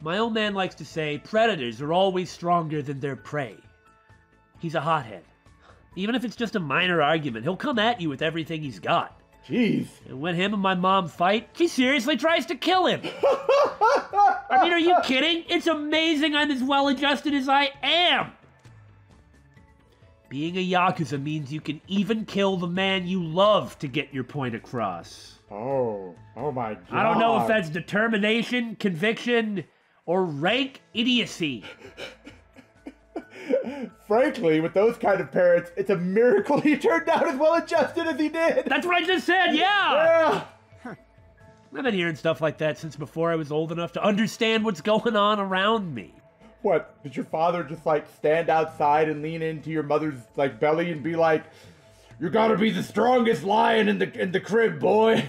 My old man likes to say, predators are always stronger than their prey. He's a hothead. Even if it's just a minor argument, he'll come at you with everything he's got. Jeez. And when him and my mom fight, she seriously tries to kill him. I mean, are you kidding? It's amazing I'm as well-adjusted as I am. Being a Yakuza means you can even kill the man you love to get your point across. Oh, oh my God. I don't know if that's determination, conviction, or rank idiocy. Frankly, with those kind of parents, it's a miracle he turned out as well-adjusted as he did. That's what I just said, yeah! yeah. I've been hearing stuff like that since before I was old enough to understand what's going on around me. What, did your father just, like, stand outside and lean into your mother's, like, belly and be like, "You gotta be the strongest lion in the in the crib, boy"?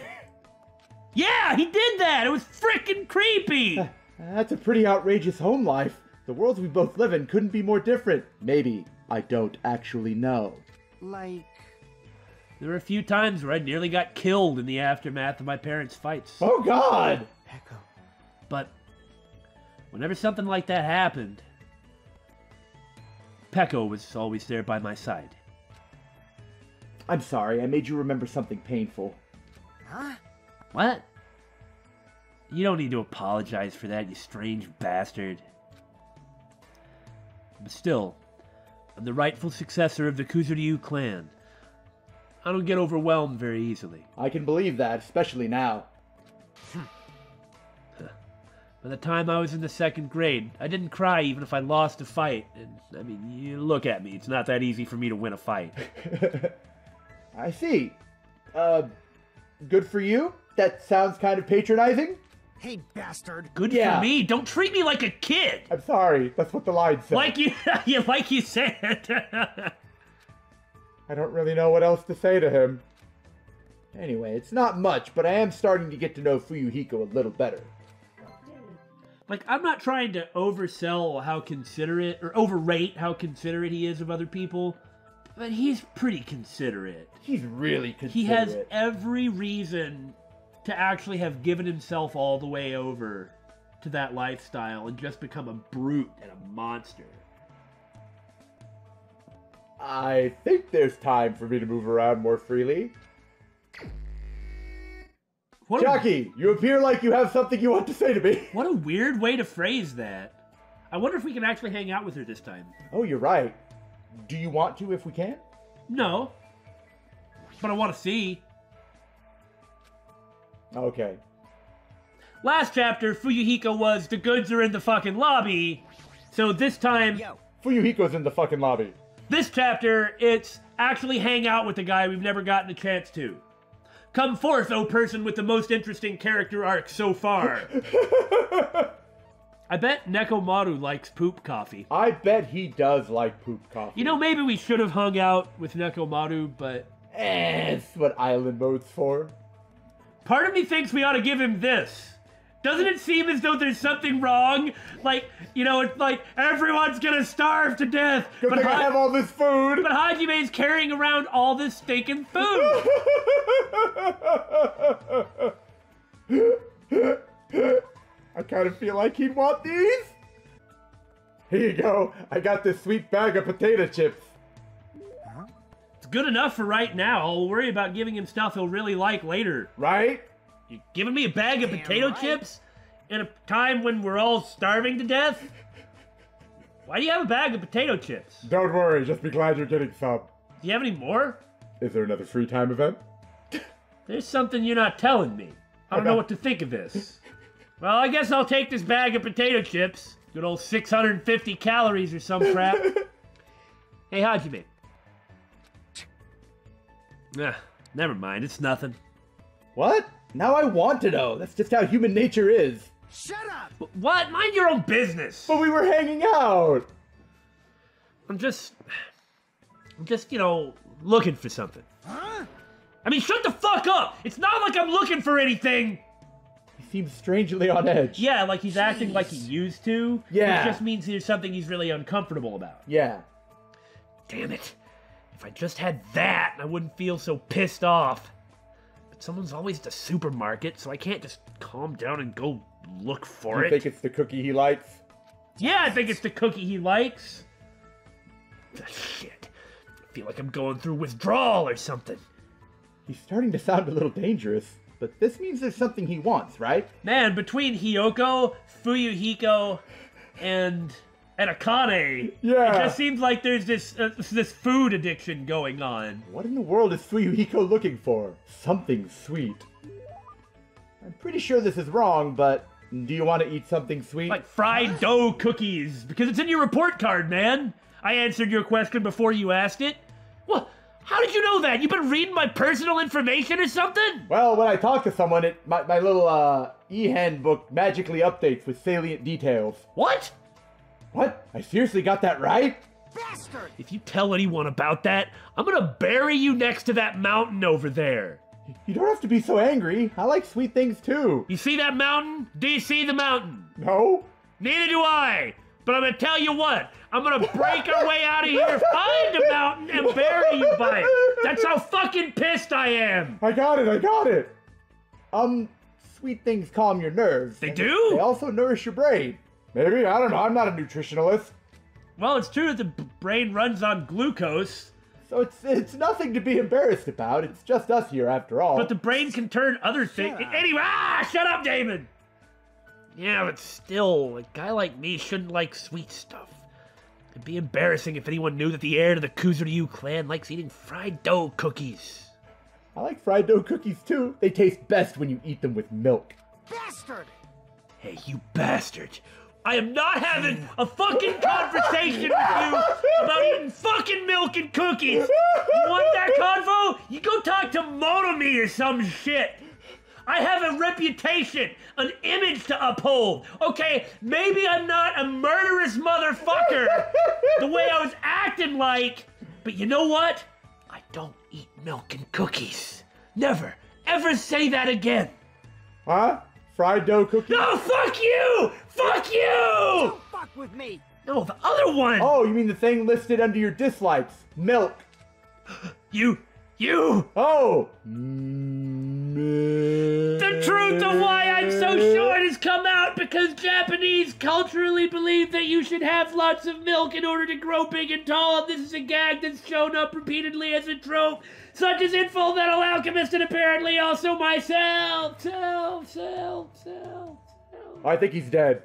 Yeah, he did that! It was freaking creepy! Uh, that's a pretty outrageous home life. The worlds we both live in couldn't be more different. Maybe I don't actually know. Like... There were a few times where I nearly got killed in the aftermath of my parents' fights. Oh, God! Peko. But... whenever something like that happened, Peko was always there by my side. I'm sorry, I made you remember something painful. Huh? What? You don't need to apologize for that, you strange bastard. But still, I'm the rightful successor of the Kuzuryu clan. I don't get overwhelmed very easily. I can believe that, especially now. By the time I was in the second grade, I didn't cry even if I lost a fight. And, I mean, you look at me, it's not that easy for me to win a fight. I see. Uh, good for you? That sounds kind of patronizing. Hey, bastard. Good yeah. for me. Don't treat me like a kid. I'm sorry. That's what the line said. Like you, yeah, like you said. I don't really know what else to say to him. Anyway, it's not much, but I am starting to get to know Fuyuhiko a little better. Like, I'm not trying to oversell how considerate, or overrate how considerate he is of other people, but he's pretty considerate. He's really considerate. He has every reason to actually have given himself all the way over to that lifestyle and just become a brute and a monster. I think there's time for me to move around more freely. What Chiaki, a... you appear like you have something you want to say to me. What a weird way to phrase that. I wonder if we can actually hang out with her this time. Oh, you're right. Do you want to if we can? No. But I want to see. Okay. Last chapter, Fuyuhiko was the goods are in the fucking lobby. So this time... Yo. Fuyuhiko's in the fucking lobby. This chapter, it's actually hang out with the guy we've never gotten a chance to. Come forth, O person with the most interesting character arc so far. I bet Nekomaru likes poop coffee. I bet he does like poop coffee. You know, maybe we should have hung out with Nekomaru, but... Eh, that's what island mode's for. Part of me thinks we ought to give him this. Doesn't it seem as though there's something wrong? Like, you know, it's like, everyone's gonna starve to death. But they have all this food. But Hajime's carrying around all this stinking food. I kind of feel like he'd want these. Here you go. I got this sweet bag of potato chips. Good enough for right now. I'll worry about giving him stuff he'll really like later. Right? You giving me a bag of Damn potato right. chips at a time when we're all starving to death? Why do you have a bag of potato chips? Don't worry, just be glad you're getting some. Do you have any more? Is there another free time event? There's something you're not telling me. I don't know what to think of this. Well, I guess I'll take this bag of potato chips. Good old six hundred fifty calories or some crap. Hey, Hajime. Nah, never mind. It's nothing. What? Now I want to know. That's just how human nature is. Shut up! What? Mind your own business. But we were hanging out. I'm just... I'm just, you know, looking for something. Huh? I mean, shut the fuck up! It's not like I'm looking for anything! He seems strangely on edge. Yeah, like he's Jeez. acting like he used to. Yeah. It just means there's something he's really uncomfortable about. Yeah. Damn it. If I just had that, I wouldn't feel so pissed off. But someone's always at the supermarket, so I can't just calm down and go look for you it. You think it's the cookie he likes? Yeah, I think it's the cookie he likes. Oh, shit. I feel like I'm going through withdrawal or something. He's starting to sound a little dangerous, but this means there's something he wants, right? Man, between Hiyoko, Fuyuhiko, and... and Akane. Yeah. It just seems like there's this uh, this food addiction going on. What in the world is Fuyuhiko looking for? Something sweet. I'm pretty sure this is wrong, but do you want to eat something sweet? Like fried dough cookies, because it's in your report card, man. I answered your question before you asked it. What? How did you know that? You've been reading my personal information or something? Well, when I talk to someone, it my, my little uh, e-handbook magically updates with salient details. What? What? I seriously got that right? Bastard! If you tell anyone about that, I'm gonna bury you next to that mountain over there. You don't have to be so angry. I like sweet things too. You see that mountain? Do you see the mountain? No. Neither do I. But I'm gonna tell you what. I'm gonna break our way out of here, find a mountain, and bury you by it. That's how fucking pissed I am. I got it. I got it. Um, sweet things calm your nerves. They do? They also nourish your brain. Maybe, I don't know, I'm not a nutritionalist. Well, it's true that the brain runs on glucose. So it's it's nothing to be embarrassed about, it's just us here after all. But the brain can turn other things- Anyway, ah, shut up, Damon! Yeah, but still, a guy like me shouldn't like sweet stuff. It'd be embarrassing if anyone knew that the heir to the Kuzuryu clan likes eating fried dough cookies. I like fried dough cookies too. They taste best when you eat them with milk. Bastard! Hey, you bastard! I am not having a fucking conversation with you about eating fucking milk and cookies! You want that convo? You go talk to Monomi or some shit! I have a reputation, an image to uphold, okay? Maybe I'm not a murderous motherfucker the way I was acting like, but you know what? I don't eat milk and cookies. Never, ever say that again. Huh? Fried dough cookies? No, fuck you! Fuck you! Don't fuck with me! No, the other one! Oh, you mean the thing listed under your dislikes? Milk. You. You! Oh! The truth of why I'm so short has come out because Japanese culturally believe that you should have lots of milk in order to grow big and tall, and this is a gag that's shown up repeatedly as a trope, such as in Full Metal Alchemist and apparently also myself! Self, self, self, self. I think he's dead.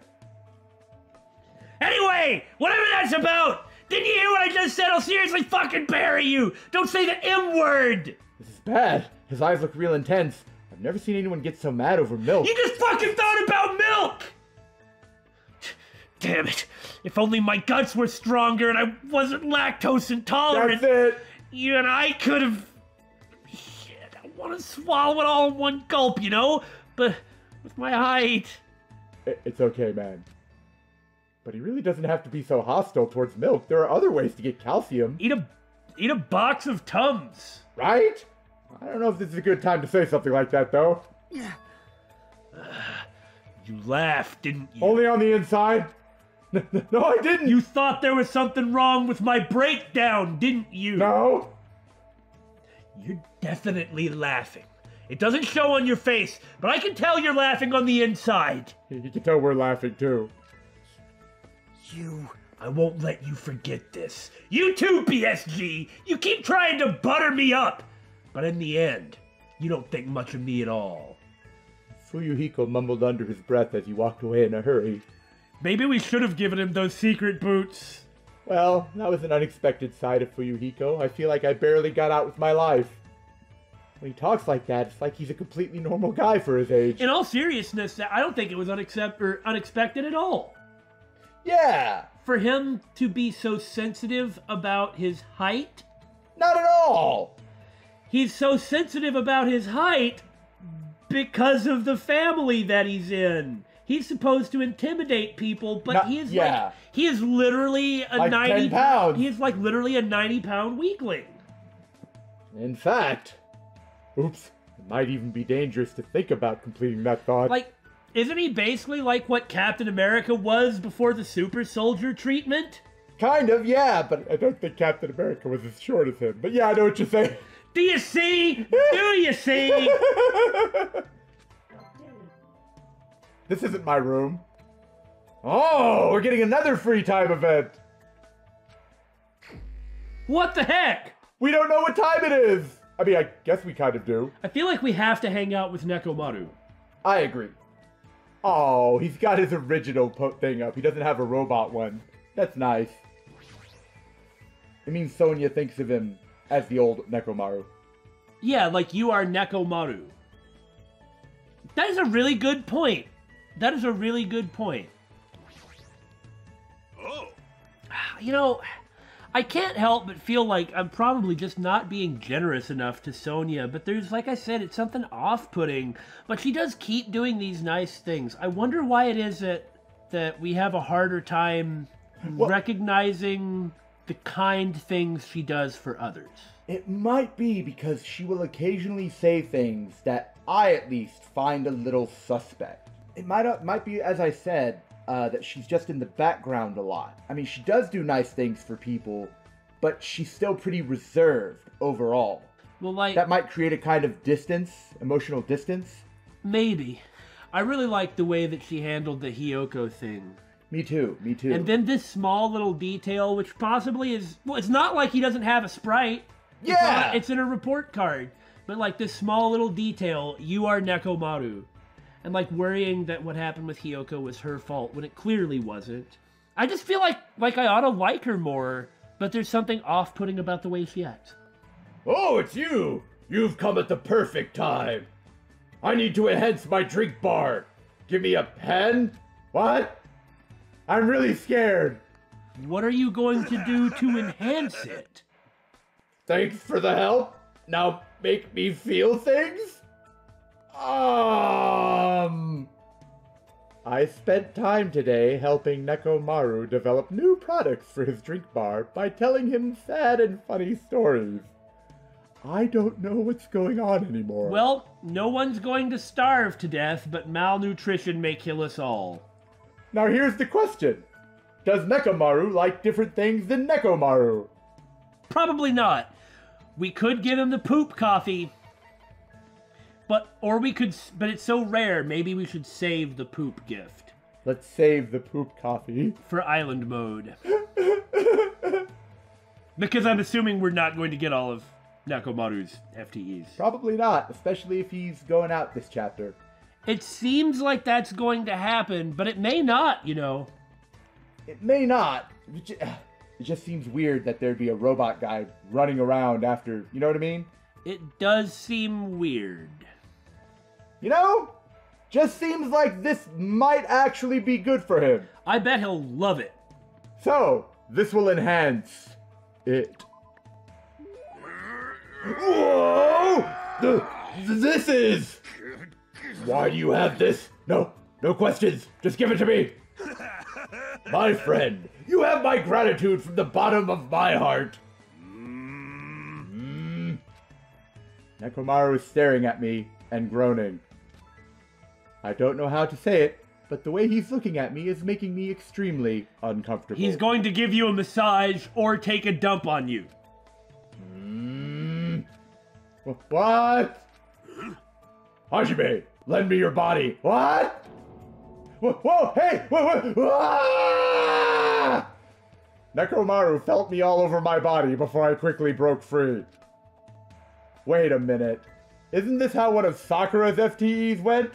Anyway, whatever that's about! Didn't you hear what I just said? I'll seriously fucking bury you! Don't say the M word! This is bad. His eyes look real intense. I've never seen anyone get so mad over milk. You just fucking thought about milk! Damn it. If only my guts were stronger and I wasn't lactose intolerant. That's it. You and I could've... Shit, I want to swallow it all in one gulp, you know? But with my height... It's okay, man. But he really doesn't have to be so hostile towards milk. There are other ways to get calcium. Eat a, eat a box of Tums. Right? I don't know if this is a good time to say something like that, though. Yeah. Uh, you laughed, didn't you? Only on the inside? No, I didn't. You thought there was something wrong with my breakdown, didn't you? No. You're definitely laughing. It doesn't show on your face, but I can tell you're laughing on the inside. You can tell we're laughing, too. You. I won't let you forget this. You too, B S G! You keep trying to butter me up! But in the end, you don't think much of me at all. Fuyuhiko mumbled under his breath as he walked away in a hurry. Maybe we should have given him those secret boots. Well, that was an unexpected side of Fuyuhiko. I feel like I barely got out with my life. When he talks like that, it's like he's a completely normal guy for his age. In all seriousness, I don't think it was unaccept- or unexpected at all. Yeah! For him to be so sensitive about his height? Not at all! He's so sensitive about his height because of the family that he's in. he's supposed to intimidate people, but Not, he is yeah. like he is literally a like ninety pound. He is like literally a ninety pound weakling. In fact, oops, it might even be dangerous to think about completing that thought. Like, isn't he basically like what Captain America was before the super soldier treatment? Kind of, yeah, but I don't think Captain America was as short as him. But yeah, I know what you're saying. Do you see? Do you see? This isn't my room. Oh, we're getting another free time event. What the heck? We don't know what time it is. I mean, I guess we kind of do. I feel like we have to hang out with Nekomaru. I agree. Oh, he's got his original po thing up. He doesn't have a robot one. That's nice. It means Sonia thinks of him as the old Nekomaru. Yeah, like you are Nekomaru. That is a really good point. That is a really good point. Oh. You know, I can't help but feel like I'm probably just not being generous enough to Sonia, but there's, like I said, it's something off-putting. But she does keep doing these nice things. I wonder why it is that, that we have a harder time well, recognizing the kind things she does for others. It might be because she will occasionally say things that I at least find a little suspect. It might uh, might be, as I said, uh, that she's just in the background a lot. I mean, she does do nice things for people, but she's still pretty reserved overall. Well, like... That might create a kind of distance, emotional distance. Maybe. I really like the way that she handled the Hiyoko thing. Me too, me too. And then this small little detail, which possibly is... Well, it's not like he doesn't have a Sprite. It's yeah! Not, it's in a report card. But, like, this small little detail, you are Nekomaru. And, like, worrying that what happened with Hiyoko was her fault when it clearly wasn't. I just feel like, like I ought to like her more, but there's something off-putting about the way she acts. Oh, it's you! You've come at the perfect time. I need to enhance my drink bar. Give me a pen? What? I'm really scared. What are you going to do to enhance it? Thanks for the help. Now... make me feel things? Um... I spent time today helping Nekomaru develop new products for his drink bar by telling him sad and funny stories. I don't know what's going on anymore. Well, no one's going to starve to death, but malnutrition may kill us all. Now here's the question. Does Nekomaru like different things than Nekomaru? Probably not. We could give him the poop coffee, but, or we could, but it's so rare, maybe we should save the poop gift. Let's save the poop coffee. For island mode. Because I'm assuming we're not going to get all of Nekomaru's F T Es. Probably not, especially if he's going out this chapter. It seems like that's going to happen, but it may not, you know. It may not. It just seems weird that there'd be a robot guy running around after, you know what I mean? It does seem weird. You know, just seems like this might actually be good for him. I bet he'll love it. So, this will enhance it. Whoa! The, this is... Why do you have this? No, no questions. Just give it to me. My friend, you have my gratitude from the bottom of my heart. Mm. Nekomaru is staring at me and groaning. I don't know how to say it, but the way he's looking at me is making me extremely uncomfortable. He's going to give you a massage or take a dump on you. Mm. What? Hajime, lend me your body. What? Whoa, whoa, hey! Whoa, whoa! Ah! Nekomaru felt me all over my body before I quickly broke free. Wait a minute. Isn't this how one of Sakura's F T Es went?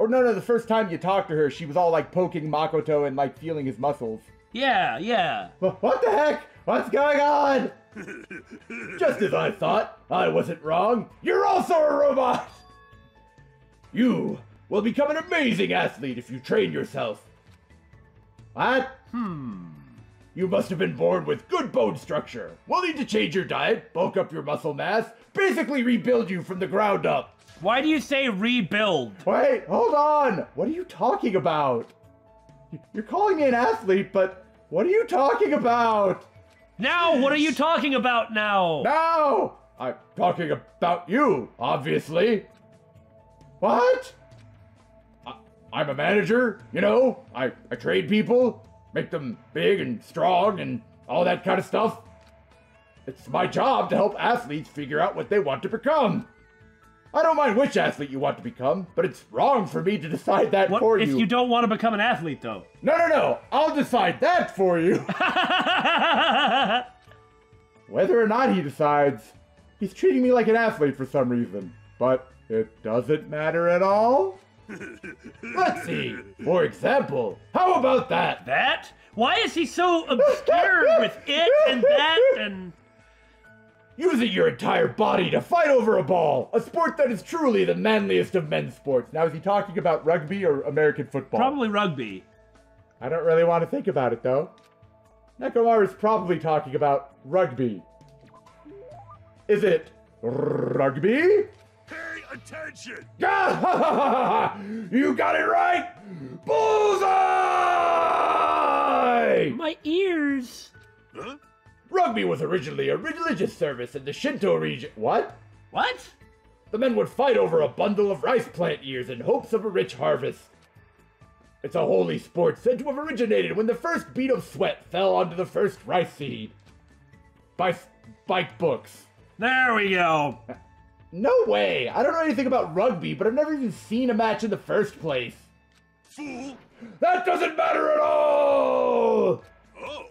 Or no, no, the first time you talked to her, she was all like poking Makoto and like feeling his muscles. Yeah, yeah. What the heck? What's going on? Just as I thought. I wasn't wrong. You're also a robot! You... will become an amazing athlete if you train yourself. What? Hmm. You must have been born with good bone structure. We'll need to change your diet, bulk up your muscle mass, basically rebuild you from the ground up. Why do you say rebuild? Wait, hold on. What are you talking about? You're calling me an athlete, but what are you talking about? Now, yes. What are you talking about now? Now, I'm talking about you, obviously. What? I, I'm a manager, you know? I, I trade people, make them big and strong and all that kind of stuff. It's my job to help athletes figure out what they want to become. I don't mind which athlete you want to become, but it's wrong for me to decide that what for you. What if you don't want to become an athlete, though? No, no, no. I'll decide that for you. Whether or not he decides, he's treating me like an athlete for some reason. But it doesn't matter at all. Let's see. For example, how about that? That? Why is he so obscured with it and that and... Using your entire body to fight over a ball, a sport that is truly the manliest of men's sports. Now, is he talking about rugby or American football? Probably rugby. I don't really want to think about it, though. Nekomaru's probably talking about rugby. Is it rugby? Pay attention! You got it right! Bullseye! My ears! Huh? Rugby was originally a religious service in the Shinto region. What? What? The men would fight over a bundle of rice plant ears in hopes of a rich harvest. It's a holy sport said to have originated when the first bead of sweat fell onto the first rice seed. By bike books. There we go. No way. I don't know anything about rugby, but I've never even seen a match in the first place. Fool. That doesn't matter at all! Oh.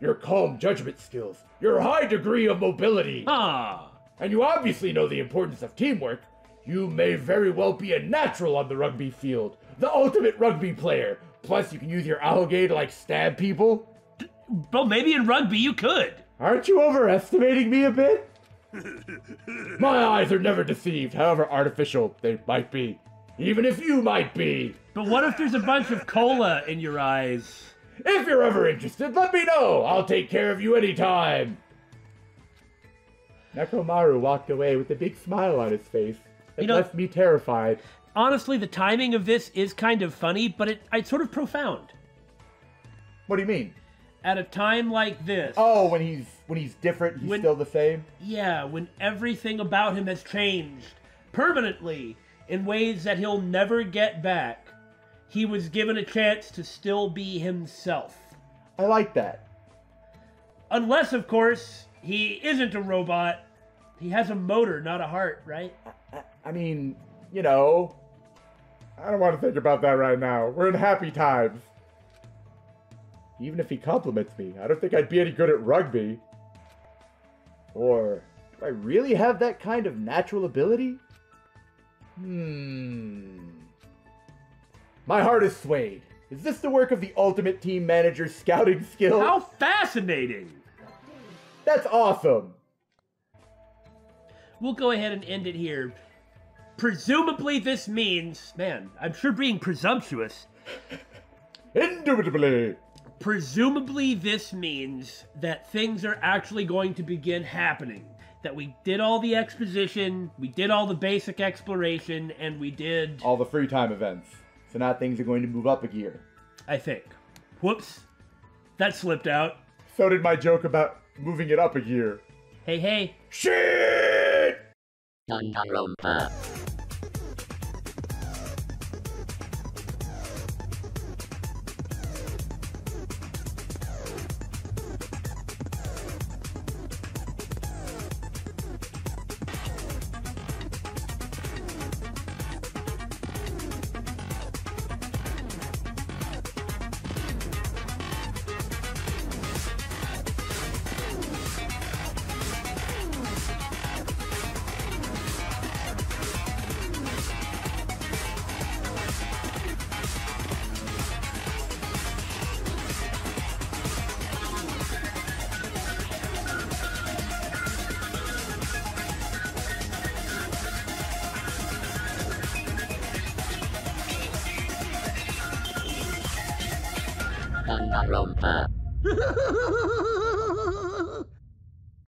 Your calm judgment skills, your high degree of mobility, ah. and you obviously know the importance of teamwork. You may very well be a natural on the rugby field, the ultimate rugby player. Plus, you can use your aoge to, like, stab people. Well, maybe in rugby you could. Aren't you overestimating me a bit? My eyes are never deceived, however artificial they might be. Even if you might be. But what if there's a bunch of cola in your eyes? If you're ever interested, let me know. I'll take care of you anytime. Nekomaru walked away with a big smile on his face. It you know, left me terrified. Honestly, the timing of this is kind of funny, but it, it's sort of profound. What do you mean? At a time like this. Oh, when he's when he's different, he's when, still the same? Yeah, when everything about him has changed permanently in ways that he'll never get back. He was given a chance to still be himself. I like that. Unless, of course, he isn't a robot. He has a motor, not a heart, right? I, I mean, you know, I don't want to think about that right now. We're in happy times. Even if he compliments me, I don't think I'd be any good at rugby. Or, do I really have that kind of natural ability? Hmm... My heart is swayed. Is this the work of the ultimate team manager's scouting skill? How fascinating! That's awesome! We'll go ahead and end it here. Presumably this means... Man, I'm sure being presumptuous. Indubitably! Presumably this means that things are actually going to begin happening. That we did all the exposition, we did all the basic exploration, and we did... all the free time events. So now things are going to move up a gear. I think. Whoops. That slipped out. So did my joke about moving it up a gear. Hey, hey. Shit! Danganronpa. Romper.